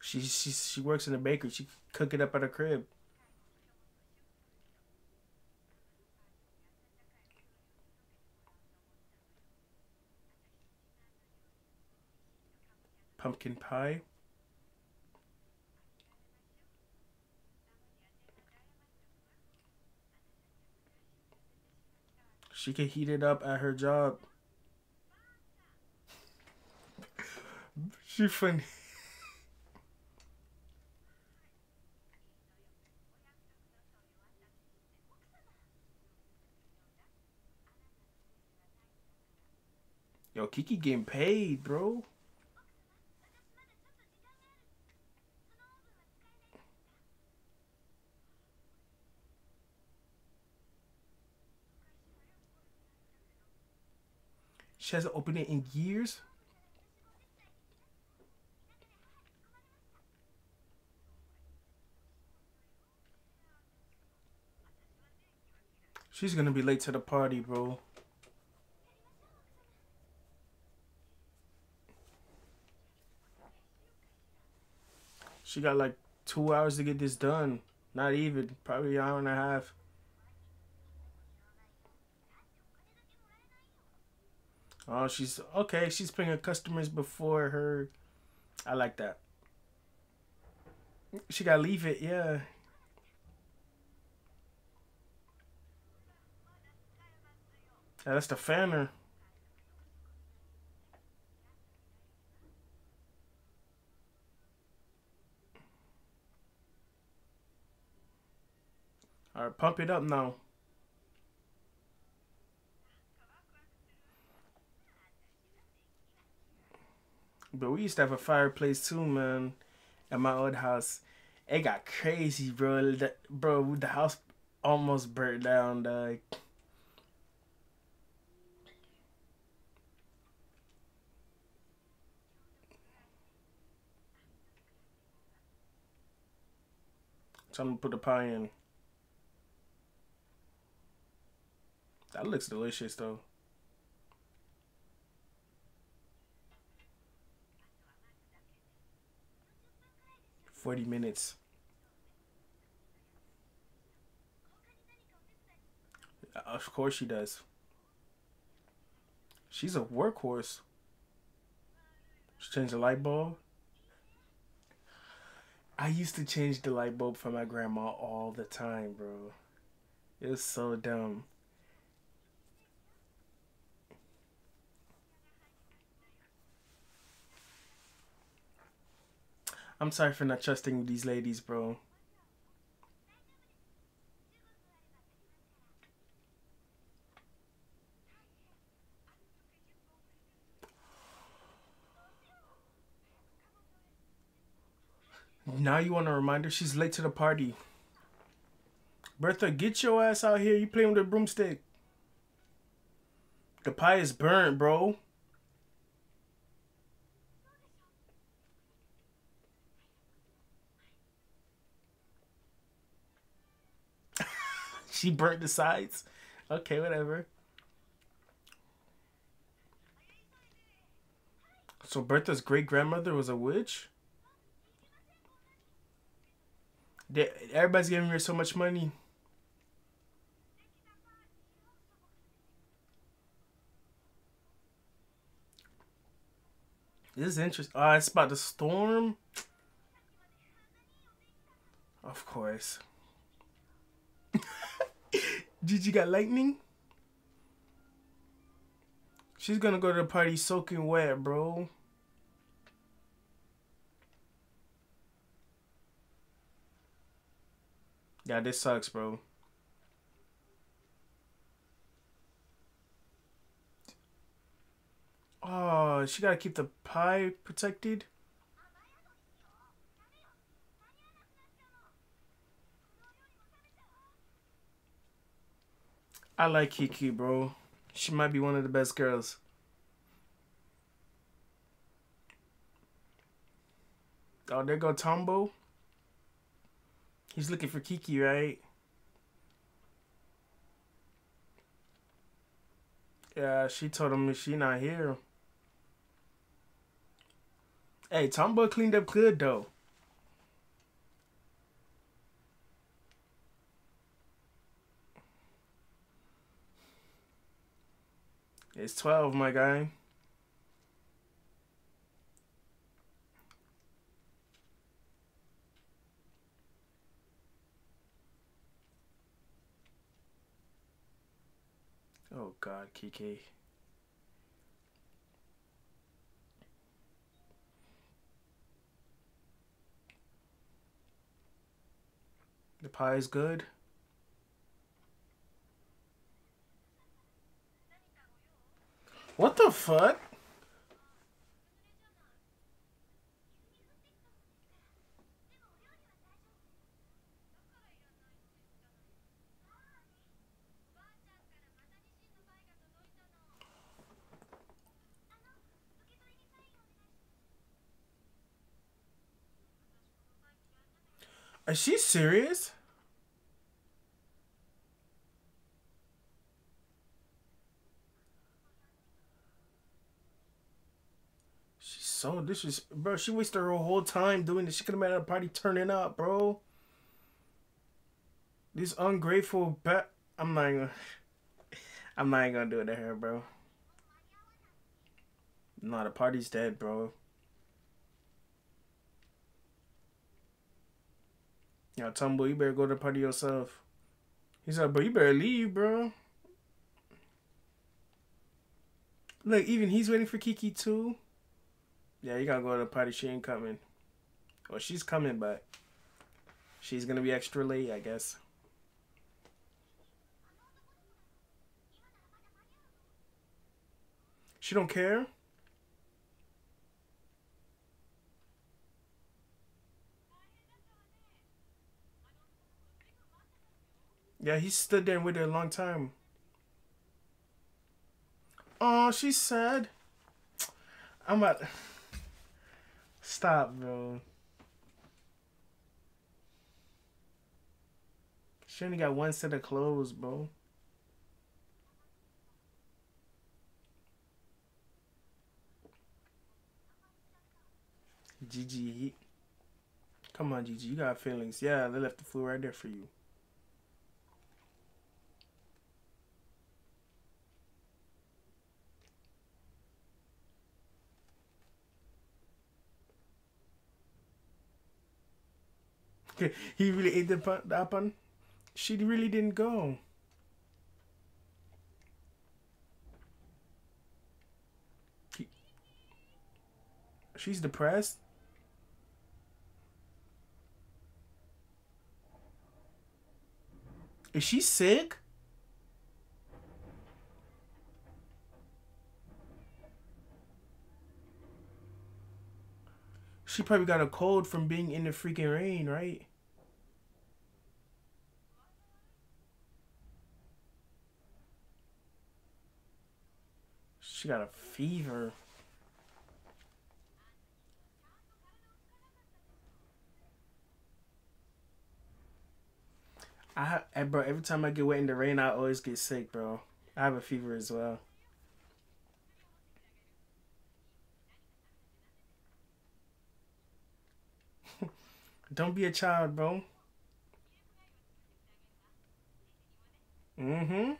She, she, she works in a bakery. She cook it up at her crib. Pumpkin pie. She could heat it up at her job. She funny. Yo, Kiki getting paid, bro. She hasn't opened it in years. She's gonna be late to the party, bro. She got like two hours to get this done. Not even, probably an hour and a half. Oh, she's okay. She's putting her customers before her. I like that. She gotta leave it, yeah. Yeah, that's the fanner. All right, pump it up now. But we used to have a fireplace too, man, at my old house. It got crazy, bro. The, bro, the house almost burnt down. Like, so I'm gonna put the pie in. That looks delicious, though. Forty minutes. Of course she does. She's a workhorse. She changed the light bulb. I used to change the light bulb for my grandma all the time, bro. It was so dumb. I'm sorry for not trusting these ladies, bro. Now you want a reminder? She's late to the party. Bertha, get your ass out here. You playing with a broomstick. The pie is burnt, bro. She burnt the sides. Okay, whatever. So Bertha's great-grandmother was a witch? They, everybody's giving her so much money. This is interesting. Oh, it's about the storm? Of course. Jiji got lightning? She's gonna go to the party soaking wet, bro. Yeah, this sucks, bro. Oh, she gotta keep the pie protected. I like Kiki, bro. She might be one of the best girls. Oh, there go Tombo. He's looking for Kiki, right? Yeah, she told him she not here. Hey, Tombo cleaned up good, though. It's twelve, my guy. Oh, God, Kiki. The pie is good. What the fuck? Is she serious? So this is, bro, she wasted her whole time doing this. She could have been at a party turning up, bro. This ungrateful bat. I'm not even gonna, I'm not even gonna do it to her, bro. Nah, the party's dead, bro. Yo, Tombo, you better go to the party yourself. He's like, bro, you better leave, bro. Look, even he's waiting for Kiki too. Yeah, you gotta go to the party. She ain't coming. Well, she's coming, but she's gonna be extra late, I guess. She don't care? Yeah, he stood there and waited a long time. Oh, she's sad. I'm about... Stop, bro. She only got one set of clothes, bro. Jiji. Come on, Jiji. You got feelings. Yeah, they left the food right there for you. He really ate the pun, that pun. She really didn't go. He, she's depressed. Is she sick? She probably got a cold from being in the freaking rain, right? She got a fever. I, I bro, every time I get wet in the rain, I always get sick, bro. I have a fever as well. Don't be a child, bro. Mm-hmm.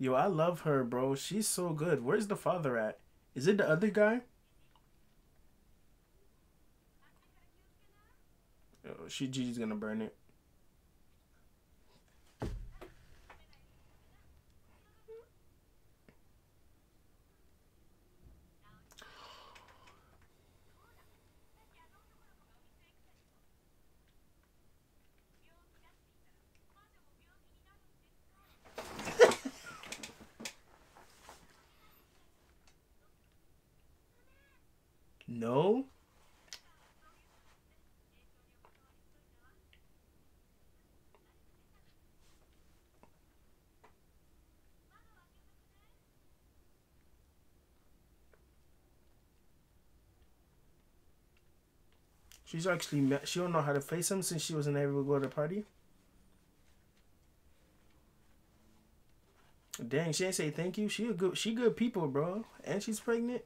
Yo, I love her, bro. She's so good. Where's the father at? Is it the other guy? Oh, she Gigi's gonna burn it. No? She's actually met. She don't know how to face him since she wasn't able to go to the party. Dang, she ain't say thank you. She a good. She good people, bro, and she's pregnant.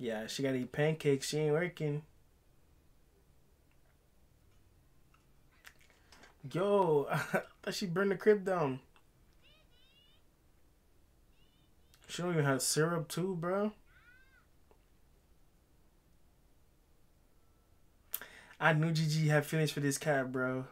Yeah, she gotta eat pancakes. She ain't working. Yo, I thought she burned the crib down. She don't even have syrup too, bro. I knew Jiji had feelings for this cat, bro.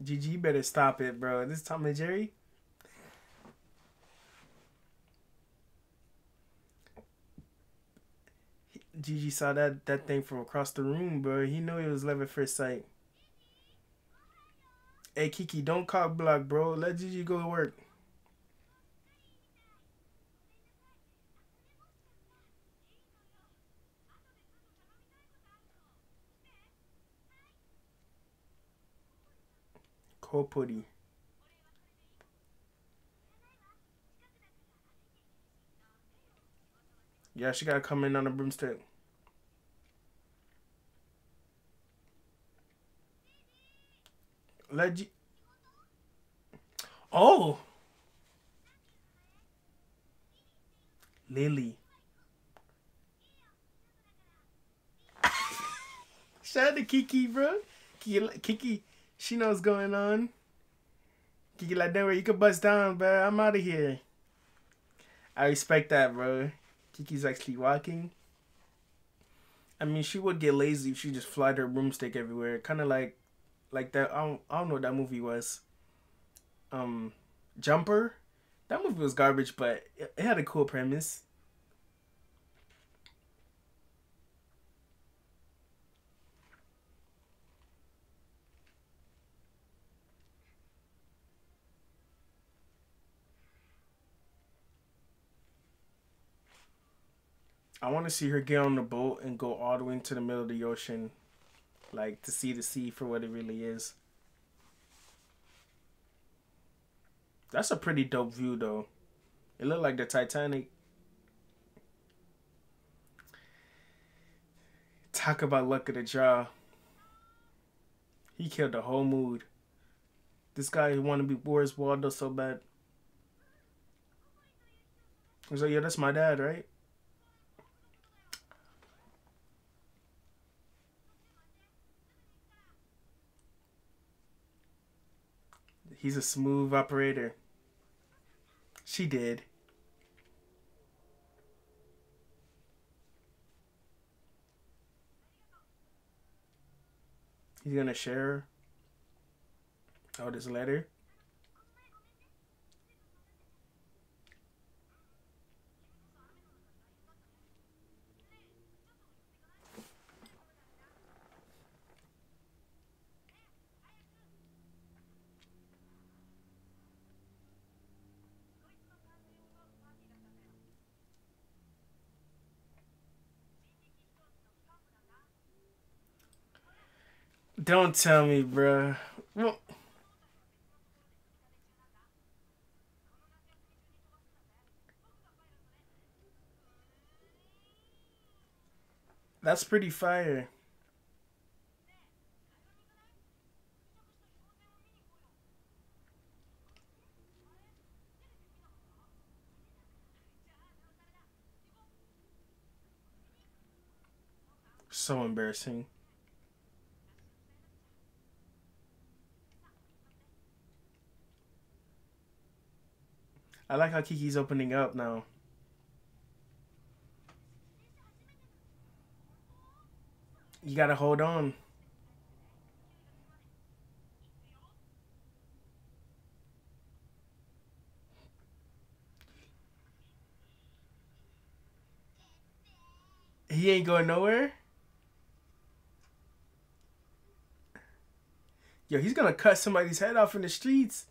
Jiji, you better stop it, bro. This is Tom and Jerry. Jiji saw that, that thing from across the room, bro. He knew it was love at first sight. Hey, Kiki, don't cock block, bro. Let Jiji go to work. Kopoli. Yeah, she gotta come in on a broomstick. Let you. Oh, Lily. Shout out to Kiki, bro. Kiki, Kiki. She knows what's going on. Kiki like, don't worry, you can bust down, bro. I'm out of here. I respect that, bro. Kiki's actually walking. I mean, she would get lazy if she just flied her broomstick everywhere. Kind of like, like that. I don't, I don't know what that movie was. Um, Jumper. That movie was garbage, but it, it had a cool premise. I want to see her get on the boat and go all the way into the middle of the ocean, like to see the sea for what it really is. That's a pretty dope view, though. It looked like the Titanic. Talk about luck of the draw. He killed the whole mood. This guy wanted to be Boris Waldo so bad. I was like, yeah, that's my dad, right? He's a smooth operator. She did. He's gonna share all this letter. Don't tell me, bruh. Well, that's pretty fire. So embarrassing. I like how Kiki's opening up now. You gotta hold on. He ain't going nowhere? Yo, he's gonna cut somebody's head off in the streets.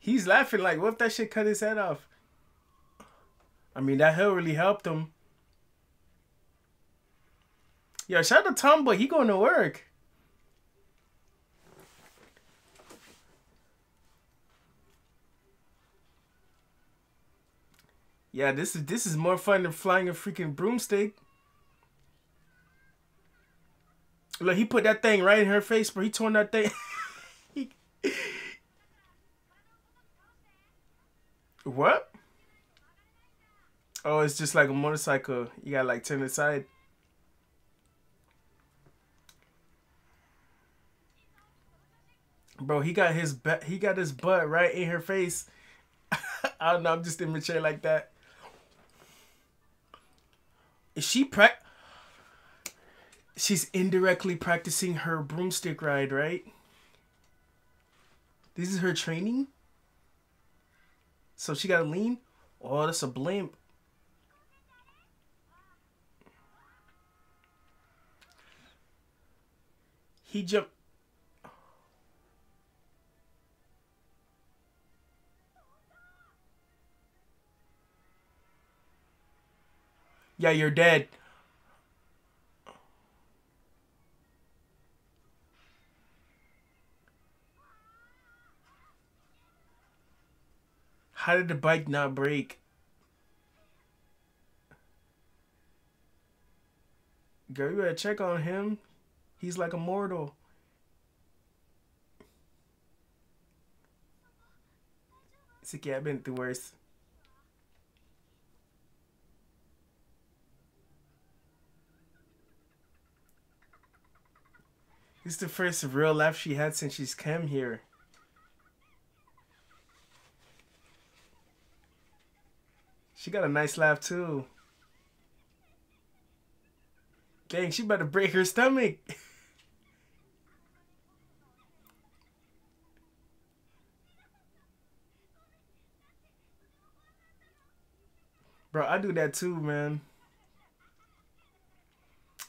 He's laughing like, what if that shit cut his head off? I mean, that hill really helped him. Yo, shout out to Tombo. He going to work. Yeah, this is this is more fun than flying a freaking broomstick. Look, he put that thing right in her face, bro. He torn that thing. What? Oh, it's just like a motorcycle. You gotta like turn it aside. Bro, he got his butt. He got his butt right in her face. I don't know. I'm just immature like that. Is she pra? She's indirectly practicing her broomstick ride, right? This is her training. So she gotta lean? Oh, that's a blimp. He jumped. Yeah, you're dead. How did the bike not break? Girl, you better check on him. He's like a mortal. It's okay, I've been through worse. This is the first real laugh she had since she's come here. She got a nice laugh too. Dang, she about to break her stomach. Bro, I do that too, man.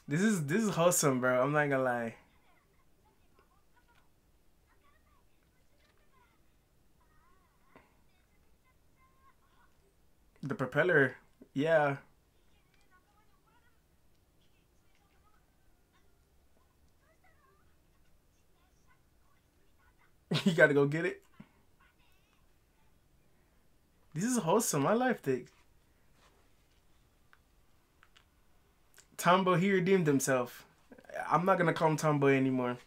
This is this is wholesome, bro. I'm not gonna lie. The propeller, yeah. You gotta go get it. This is wholesome. I liked it. Tombo, he redeemed himself. I'm not gonna call him Tombo anymore.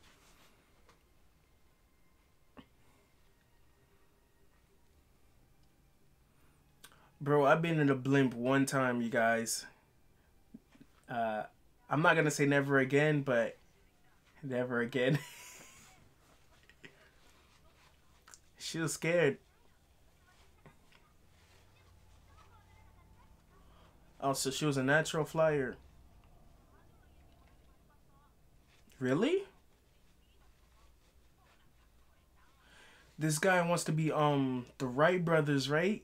Bro, I've been in a blimp one time, you guys. Uh, I'm not going to say never again, but never again. She was scared. Oh, so she was a natural flyer. Really? This guy wants to be um the Wright Brothers, right?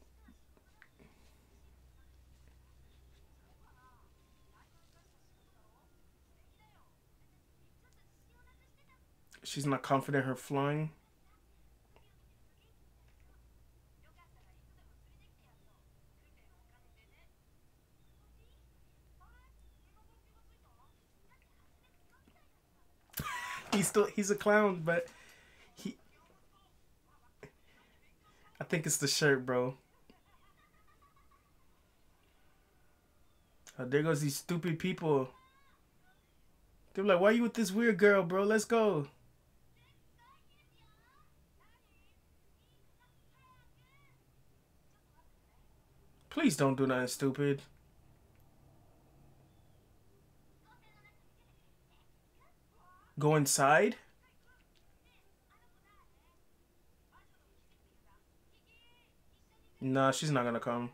She's not confident in her flying. he's still he's a clown, but he. I think it's the shirt, bro. Oh, there goes these stupid people. They're like, "Why are you with this weird girl, bro? Let's go." Please don't do nothing stupid. Go inside? Nah, she's not gonna come.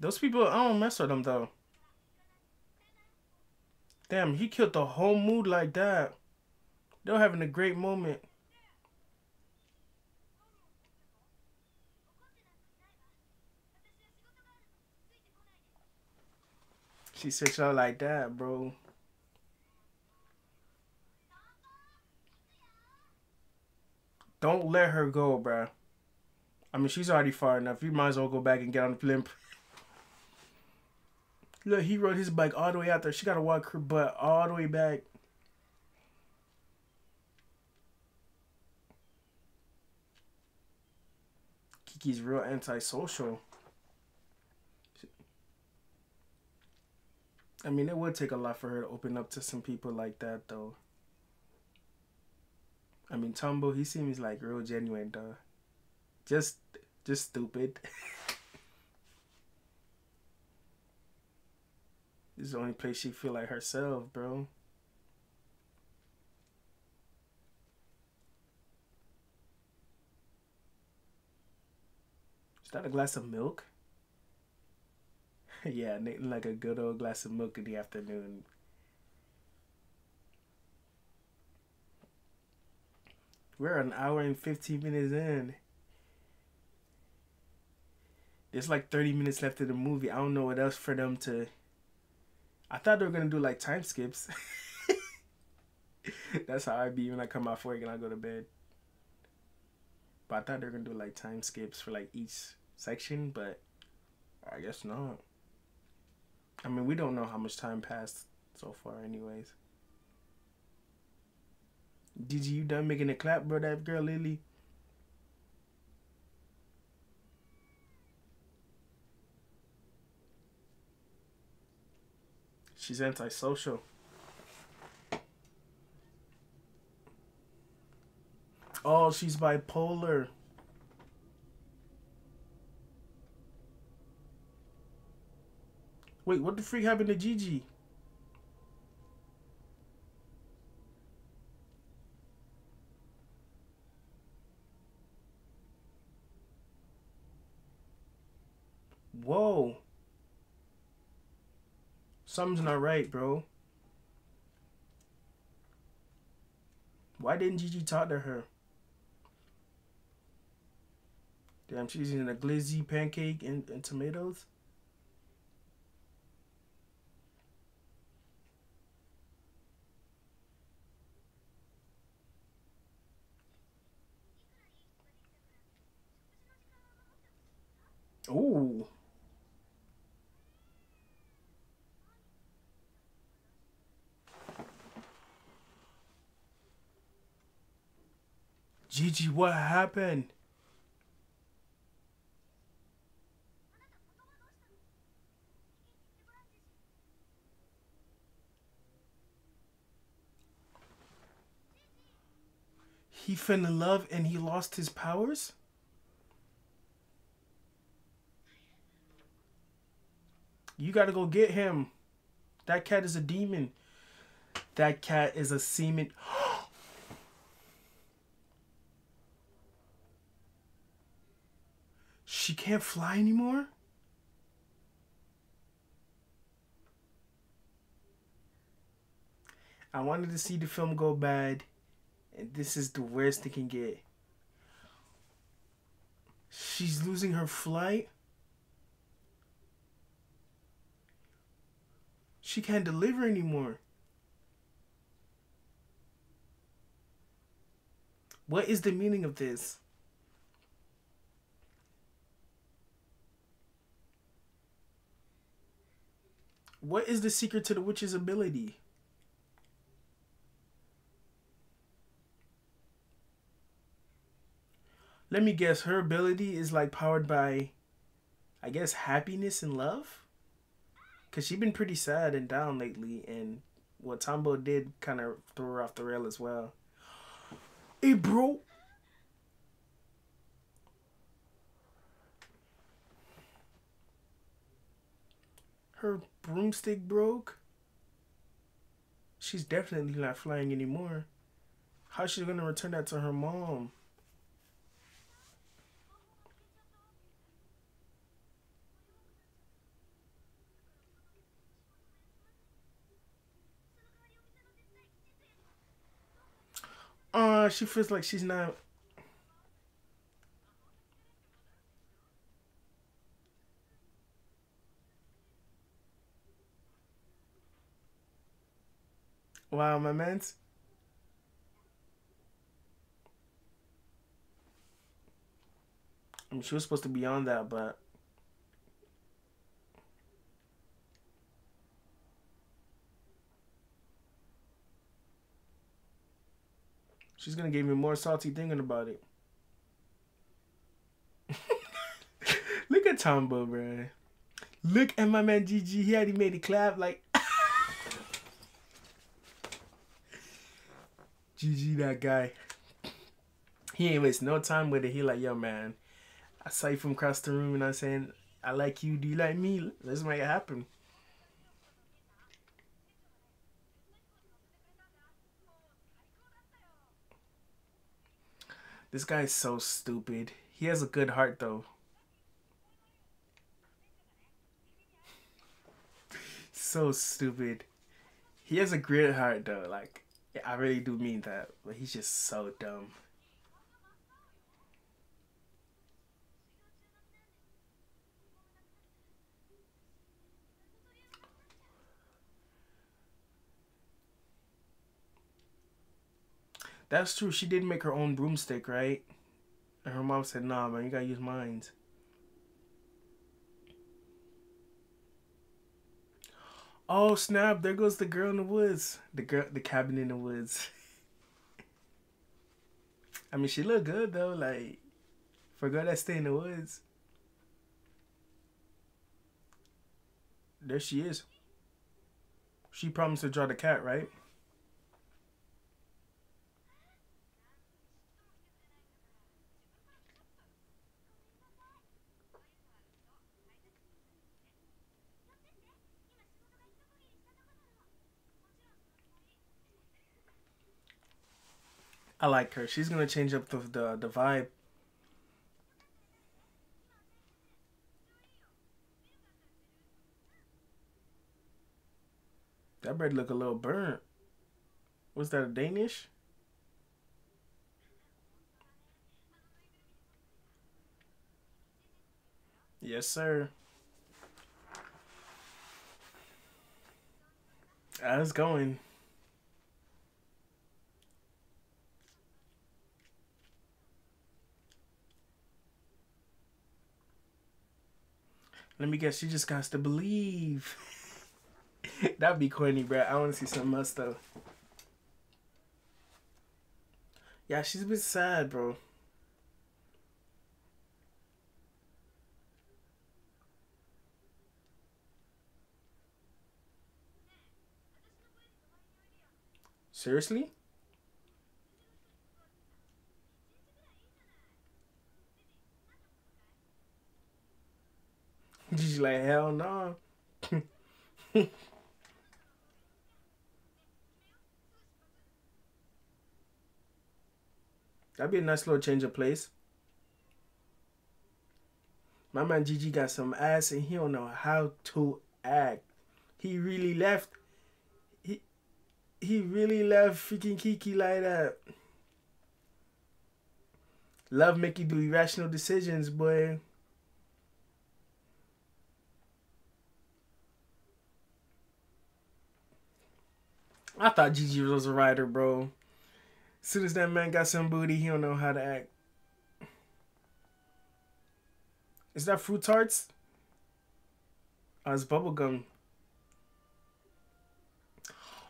Those people, I don't mess with them though. Damn, he killed the whole mood like that. They're having a great moment. She switched out like that, bro. Don't let her go, bro. I mean, she's already far enough. You might as well go back and get on the blimp. Look, he rode his bike all the way out there. She gotta walk her butt all the way back. Kiki's real antisocial. I mean, it would take a lot for her to open up to some people like that, though. I mean, Tombo, he seems like real genuine, though. Just, just stupid. This is the only place she feel like herself, bro. Is that a glass of milk? Yeah, like a good old glass of milk in the afternoon. We're an hour and fifteen minutes in. There's like thirty minutes left in the movie. I don't know what else for them to... I thought they were gonna do like time skips. That's how I be when I come out for work and I go to bed. But I thought they were gonna do like time skips for like each section, but I guess not. I mean, we don't know how much time passed so far anyways. Jiji, you done making a clap, bro? That girl Lily. She's antisocial. Oh, she's bipolar. Wait, what the freak happened to Jiji? Whoa. Something's not right, bro. Why didn't Jiji talk to her? Damn, she's eating a glizzy pancake and, and tomatoes. Ooh. Jiji, what happened? He fell in love and he lost his powers? You gotta go get him. That cat is a demon. That cat is a semen. She can't fly anymore? I wanted to see the film go bad, and this is the worst it can get. She's losing her flight? She can't deliver anymore. What is the meaning of this? What is the secret to the witch's ability? Let me guess, her ability is like powered by, I guess, happiness and love? Because she's been pretty sad and down lately, and what Tombo did kind of threw her off the rail as well. Hey, bro! Her broomstick broke. She's definitely not flying anymore. How's she gonna return that to her mom? Uh, she feels like she's not. Wow, my man's. I mean, she was supposed to be on that, but. She's gonna give me more salty thinking about it. Look at Tombo, bro. Look at my man Jiji. He already made it clap like. Jiji, that guy. He ain't waste no time with it. He like, yo, man. I saw you from across the room and I'm saying, I like you. Do you like me? Let's make it happen. This guy is so stupid. He has a good heart, though. So stupid. He has a great heart, though. Like, yeah, I really do mean that. But he's just so dumb. That's true. She did make her own broomstick, right? And her mom said, nah, man, you gotta use mine. Oh, snap. There goes the girl in the woods. The girl, the cabin in the woods. I mean, she looked good, though. Like, for a girl that stay in the woods. There she is. She promised to draw the cat, right? I like her. She's gonna change up the the, the vibe. That bread look a little burnt. Was that a Danish? Yes, sir. How's it going? Let me guess, she just got to believe. That'd be corny, bro. I want to see something else, though. Yeah, she's been sad, bro. Seriously? She's like, hell no. Nah. That'd be a nice little change of place. My man Jiji got some ass and he don't know how to act. He really left. He, he really left freaking Kiki like that. Love make you do irrational decisions, boy. I thought Jiji was a writer, bro. As soon as that man got some booty, he don't know how to act. Is that fruit tarts? Oh, it's bubblegum.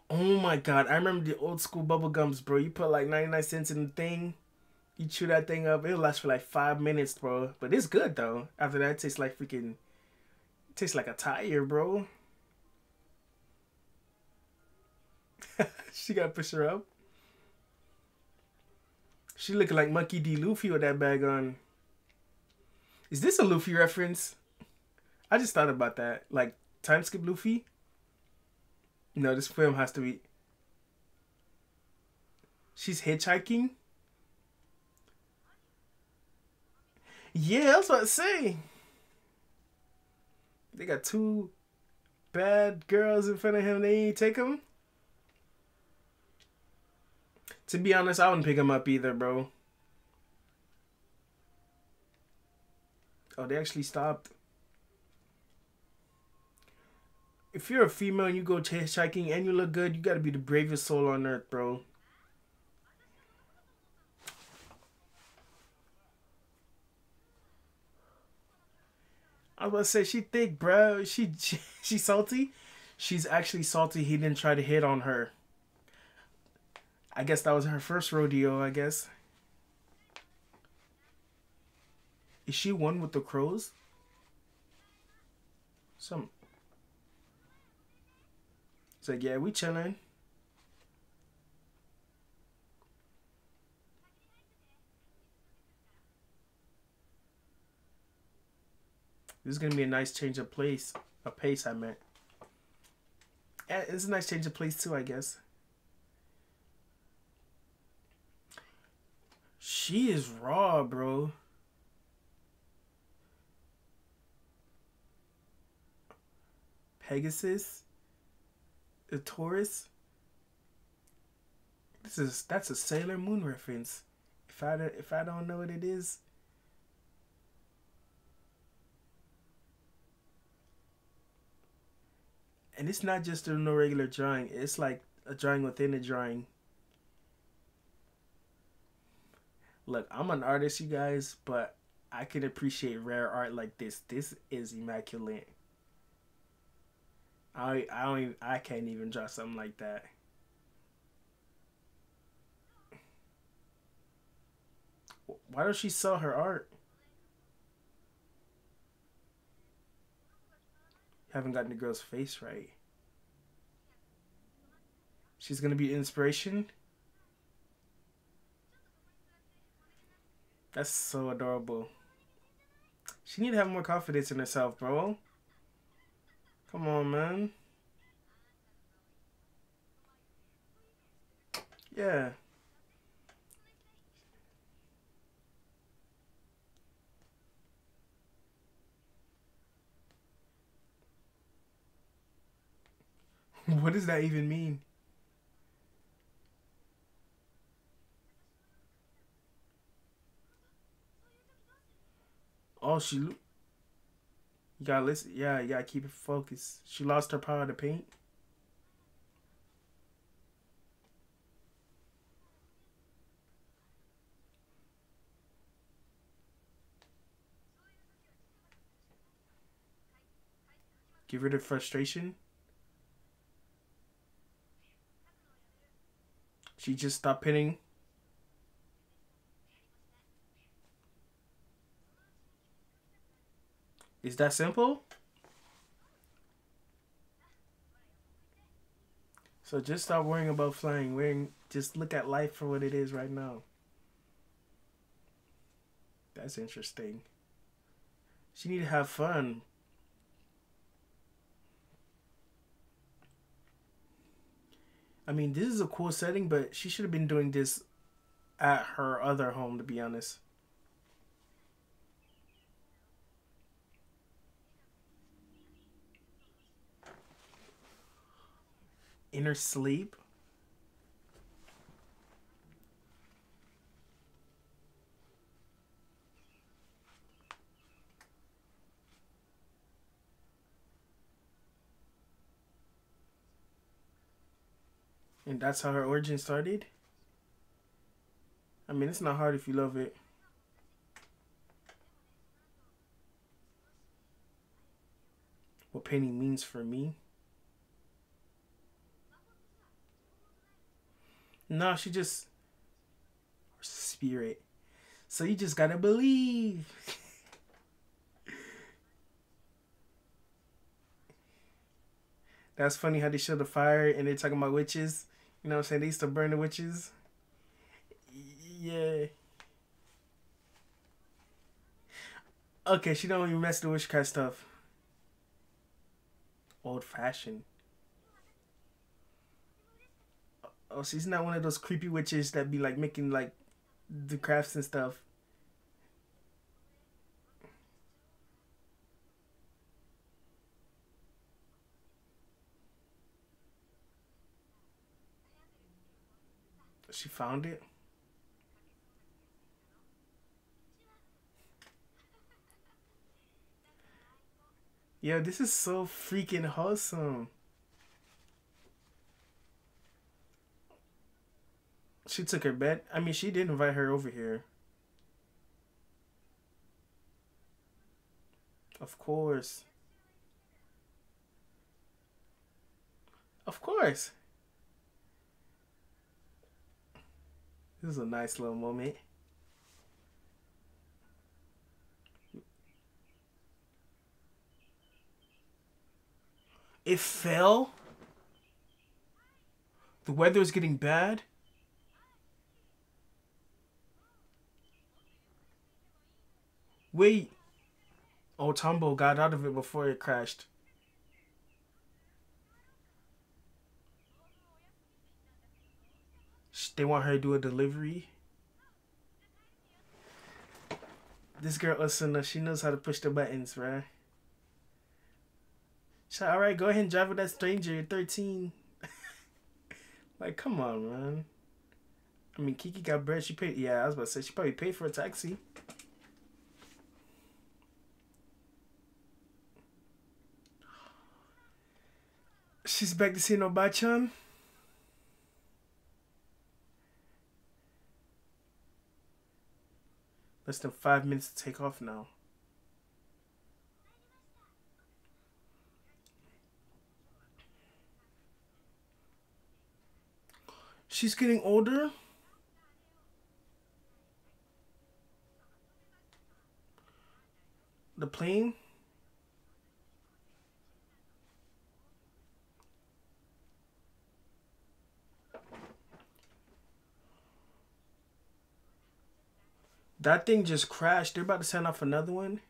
Oh my god, I remember the old school bubblegums, bro. You put like ninety-nine cents in the thing, you chew that thing up, it'll last for like five minutes, bro. But it's good though. After that, it tastes like freaking, it tastes like a tire, bro. She gotta push her up. She looking like Monkey D. Luffy with that bag on. Is this a Luffy reference? I just thought about that. Like, time skip Luffy? No, this film has to be... She's hitchhiking? Yeah, that's what I say. They got two bad girls in front of him. They ain't take him. To be honest, I wouldn't pick him up either, bro. Oh, they actually stopped. If you're a female and you go hitchhiking and you look good, you gotta be the bravest soul on earth, bro. I was about to say, she thick, bro. She, she, she salty? She's actually salty he didn't try to hit on her. I guess that was her first rodeo, I guess. Is she one with the crows? Some... It's like, yeah, we chilling. This is gonna be a nice change of place, a pace, I meant. It's a nice change of place too, I guess. She is raw, bro. Pegasus. The Taurus. This is that's a Sailor Moon reference. If I if I don't know what it is, and it's not just a no regular drawing. It's like a drawing within a drawing. Look, I'm an artist, you guys, but I can appreciate rare art like this. This is immaculate. I I don't even, I can't even draw something like that. Why don't she sell her art? Haven't gotten the girl's face right. She's gonna be inspiration. That's so adorable. She need to have more confidence in herself, bro. Come on, man. Yeah. What does that even mean? Oh, she lo- You gotta listen. Yeah, you gotta keep it focused. She lost her power to paint. Give her the frustration. She just stopped pinning. Is that simple? So just stop worrying about flying. Wearing, just look at life for what it is right now. That's interesting. She need to have fun. I mean, this is a cool setting, but she should have been doing this at her other home, to be honest. Inner sleep. And that's how her origin started? I mean, it's not hard if you love it. What painting means for me? No, she just... her spirit. So you just gotta believe. That's funny how they show the fire and they're talking about witches. You know what I'm saying? They used to burn the witches. Yeah. Okay, she don't even mess with the witchcraft stuff. Old-fashioned. Oh, she's not one of those creepy witches that be like making like the crafts and stuff. She found it. Yo, this is so freaking wholesome. She took her bed. I mean, she did invite her over here. Of course. Of course. This is a nice little moment. It fell? The weather is getting bad? Wait. Oh, Tombo got out of it before it crashed. They want her to do a delivery. This girl Asuna, she knows how to push the buttons, right? She's like, all right, go ahead and drive with that stranger. You're thirteen. Like, come on, man. I mean, Kiki got bread. She paid. Yeah, I was about to say she probably paid for a taxi. She's back to see no Bachan. Less than five minutes to take off now. She's getting older. The plane. That thing just crashed. They're about to send off another one.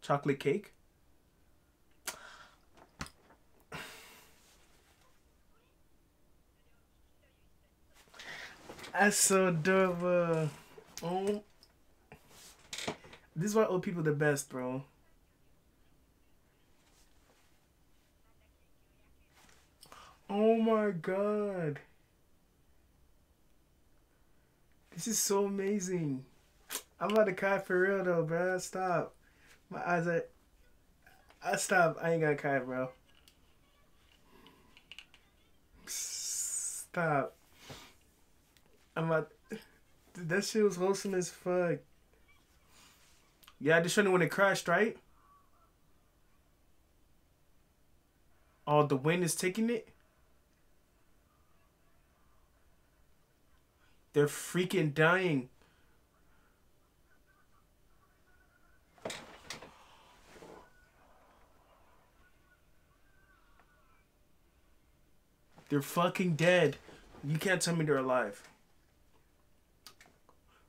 Chocolate cake. That's so adorable. Oh. This is why old people are the best, bro. Oh my God. This is so amazing. I'm about to cry for real though, bro. Stop. My eyes are... I stop. I ain't gonna cry, bro. Stop. I'm about... Dude, that shit was wholesome as fuck. Yeah, I just showed you when it crashed, right? Oh, the wind is taking it? They're freaking dying. They're fucking dead. You can't tell me they're alive.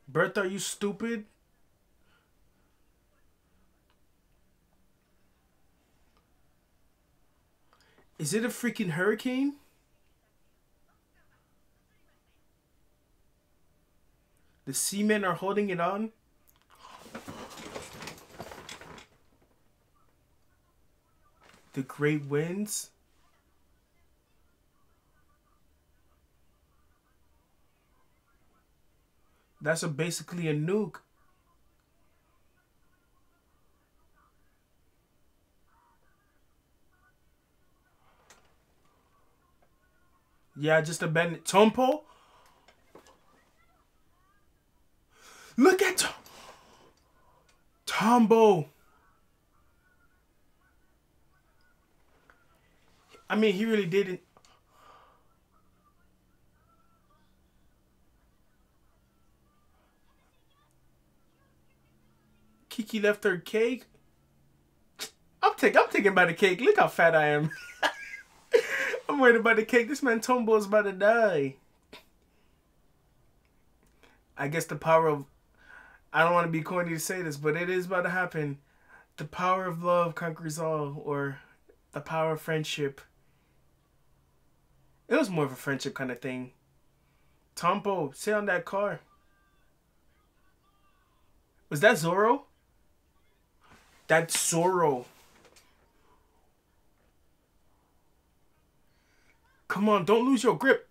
Bertha, are you stupid? Is it a freaking hurricane? The seamen are holding it on. The great winds. That's a, basically a nuke. Yeah, just abandoned. Tombo? Look at Tom Tombo. I mean, he really didn't. Kiki left her cake. I'm taking. I'm taking by the cake. Look how fat I am. I'm worried about the cake. This man Tombo is about to die. I guess the power of. I don't want to be corny to say this, but it is about to happen. The power of love conquers all, or the power of friendship. It was more of a friendship kind of thing. Tombo, sit on that car. Was that Zorro? That's Zorro. Come on, don't lose your grip.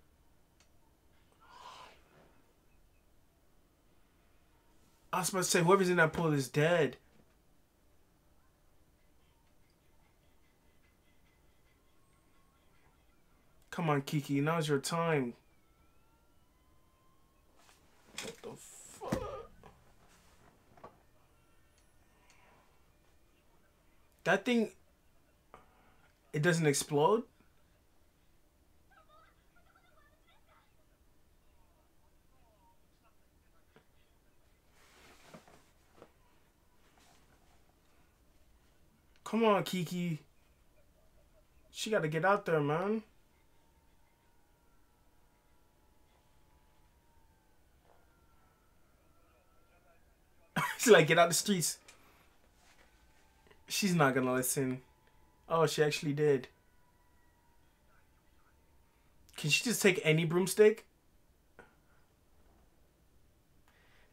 I was about to say, whoever's in that pool is dead. Come on, Kiki, now's your time. What the fuck? That thing, it doesn't explode? Come on, Kiki. She gotta get out there, man. She's like, get out the streets. She's not gonna listen. Oh, she actually did. Can she just take any broomstick?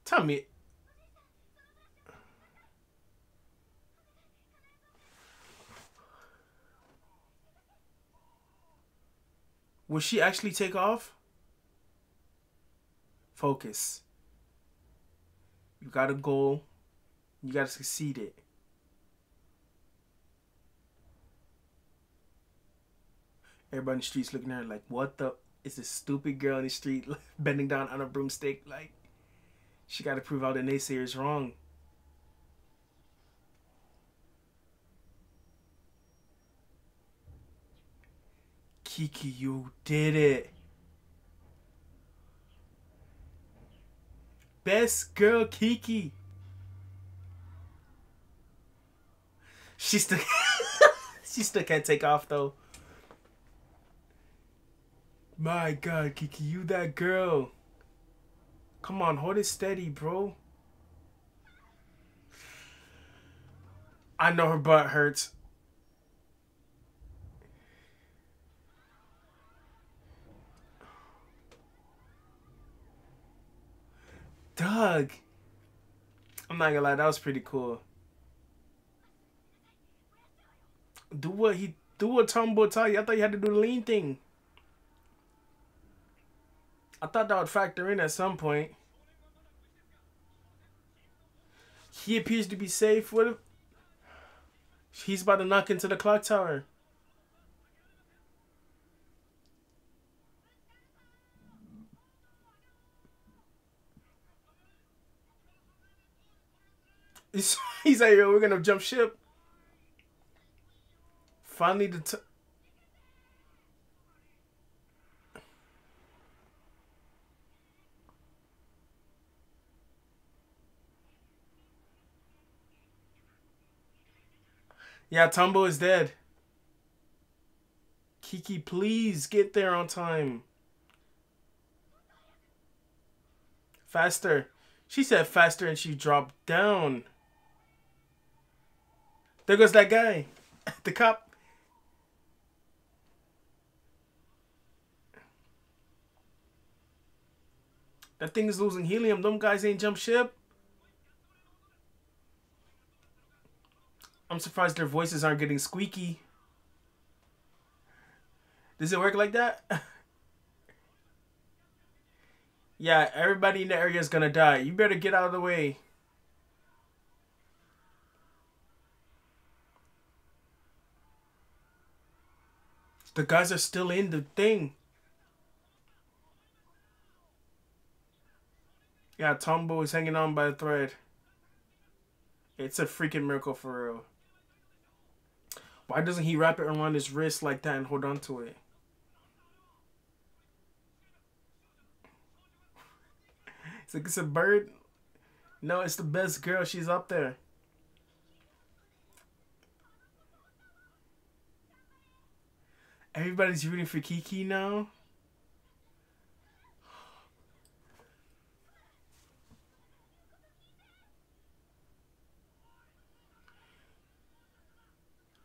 Tell me. Will she actually take off? Focus. You got a goal. You got to succeed it. Everybody in the street's looking at her like, what the? Is this stupid girl in the street bending down on a broomstick? Like, she got to prove all the naysayers wrong. Kiki, you did it. Best girl, Kiki. She still, she still can't take off, though. My God, Kiki, you that girl. Come on, hold it steady, bro. I know her butt hurts. Doug, I'm not gonna lie, that was pretty cool. Do what he do what Tombo tell you. I thought you had to do the lean thing. I thought that would factor in at some point. He appears to be safe. What if he's about to knock into the clock tower? He's like, yo, we're gonna jump ship. Finally, the t yeah, Tombo is dead. Kiki, please get there on time. Faster. She said faster, and she dropped down. There goes that guy, the cop. That thing is losing helium. Them guys ain't jump ship. I'm surprised their voices aren't getting squeaky. Does it work like that? Yeah, everybody in the area is gonna die. You better get out of the way. The guys are still in the thing. Yeah, Tombo is hanging on by a thread. It's a freaking miracle for real. Why doesn't he wrap it around his wrist like that and hold on to it? It's like, it's a bird. No, it's the best girl. She's up there. Everybody's rooting for Kiki now.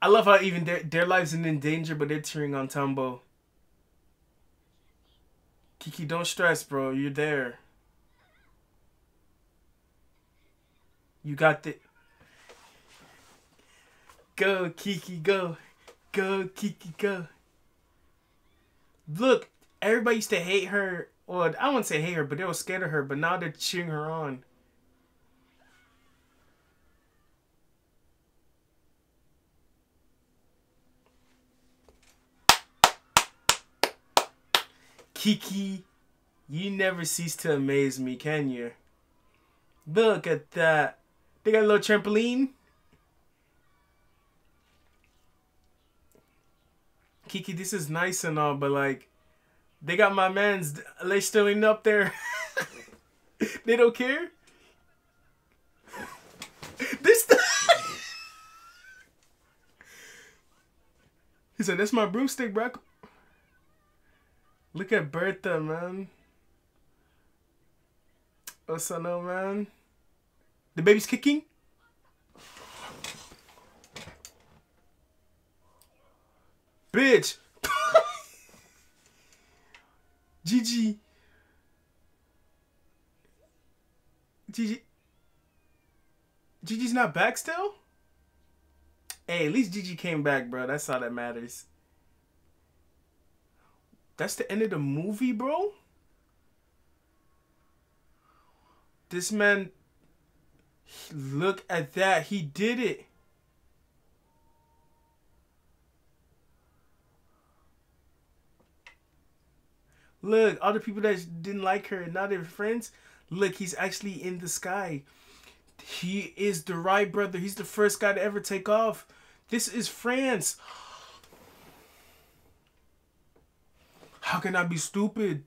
I love how even their, their lives are in danger, but they're cheering on Tombo. Kiki, don't stress, bro. You're there. You got the... Go, Kiki, go. Go, Kiki, go. Look, everybody used to hate her. Well, I wouldn't say hate her, but they were scared of her. But now they're cheering her on. Kiki, you never cease to amaze me, can you? Look at that. They got a little trampoline. Kiki, this is nice and all, but like, they got my man's legs still in up there. They don't care. This. He said, "That's my broomstick, bro." Look at Bertha, man. Osano, man. The baby's kicking. Bitch. Jiji. Jiji. Gigi's not back still? Hey, at least Jiji came back, bro. That's all that matters. That's the end of the movie, bro? This man, look at that. He did it. Look, all the people that didn't like her, now they're friends. Look, he's actually in the sky. He is the Wright brother. He's the first guy to ever take off. This is France. How can I be stupid?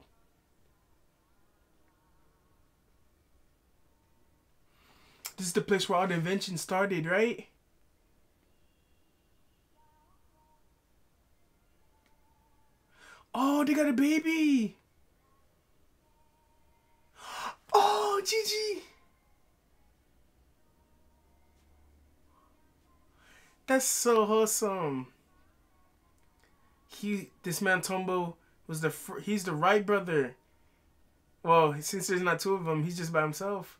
This is the place where all the invention started, right? Oh, they got a baby. Oh, Jiji. That's so wholesome. He, this man Tombo, was the fr he's the Wright brother. Well, since there's not two of them, he's just by himself.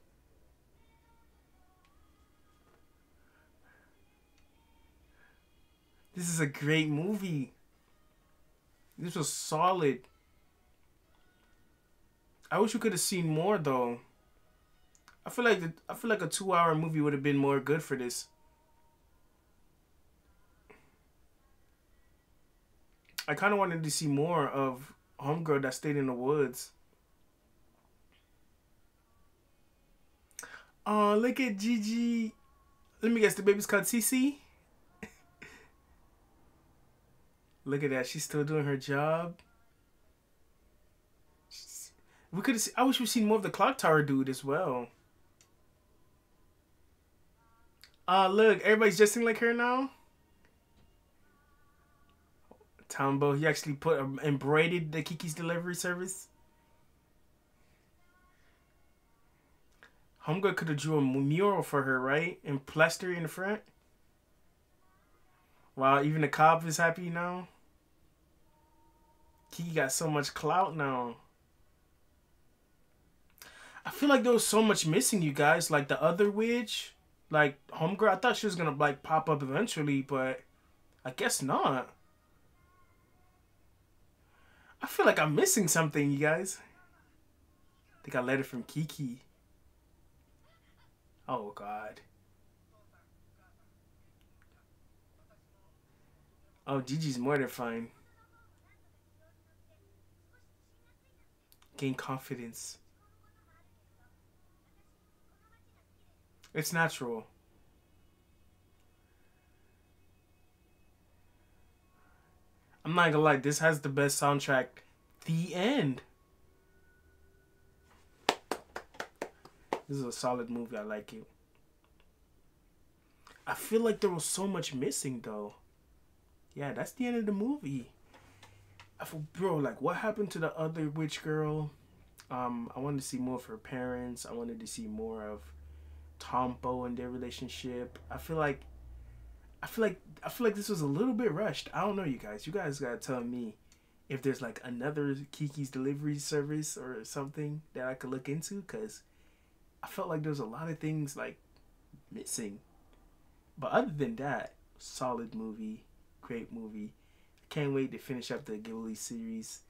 This is a great movie. This was solid. I wish we could have seen more though. I feel like the, I feel like a two-hour movie would have been more good for this. I kind of wanted to see more of homegirl that stayed in the woods. Oh, look at Jiji. Let me guess, the baby's called Cece? Look at that. She's still doing her job. She's, we could. I wish we'd seen more of the clock tower dude as well. Ah, uh, look. Everybody's dressing like her now. Tombo, he actually put um, embroidered the Kiki's Delivery Service. Homegirl could have drew a mural for her, right? And plaster in the front. Wow, even the cop is happy now. Kiki got so much clout now. I feel like there was so much missing, you guys. Like the other witch, like homegirl. I thought she was gonna like pop up eventually, but I guess not. I feel like I'm missing something, you guys. I think I got a letter from Kiki. Oh, God. Oh, Gigi's mortifying. Gain confidence. It's natural. I'm not gonna lie, this has the best soundtrack. The end. This is a solid movie. I like it. I feel like there was so much missing though. Yeah, that's the end of the movie. I feel, bro, like what happened to the other witch girl? Um, I wanted to see more of her parents. I wanted to see more of Tombo and their relationship. I feel like I feel like I feel like this was a little bit rushed. I don't know, you guys. You guys gotta tell me if there's like another Kiki's Delivery Service or something that I could look into, because I felt like there was a lot of things like missing. But other than that, solid movie, great movie. I can't wait to finish up the Ghibli series.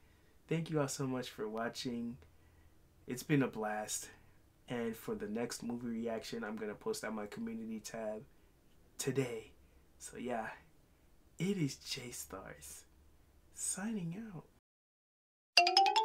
Thank you all so much for watching. It's been a blast. And for the next movie reaction, I'm going to post out my community tab today. So yeah, it is J Stars signing out.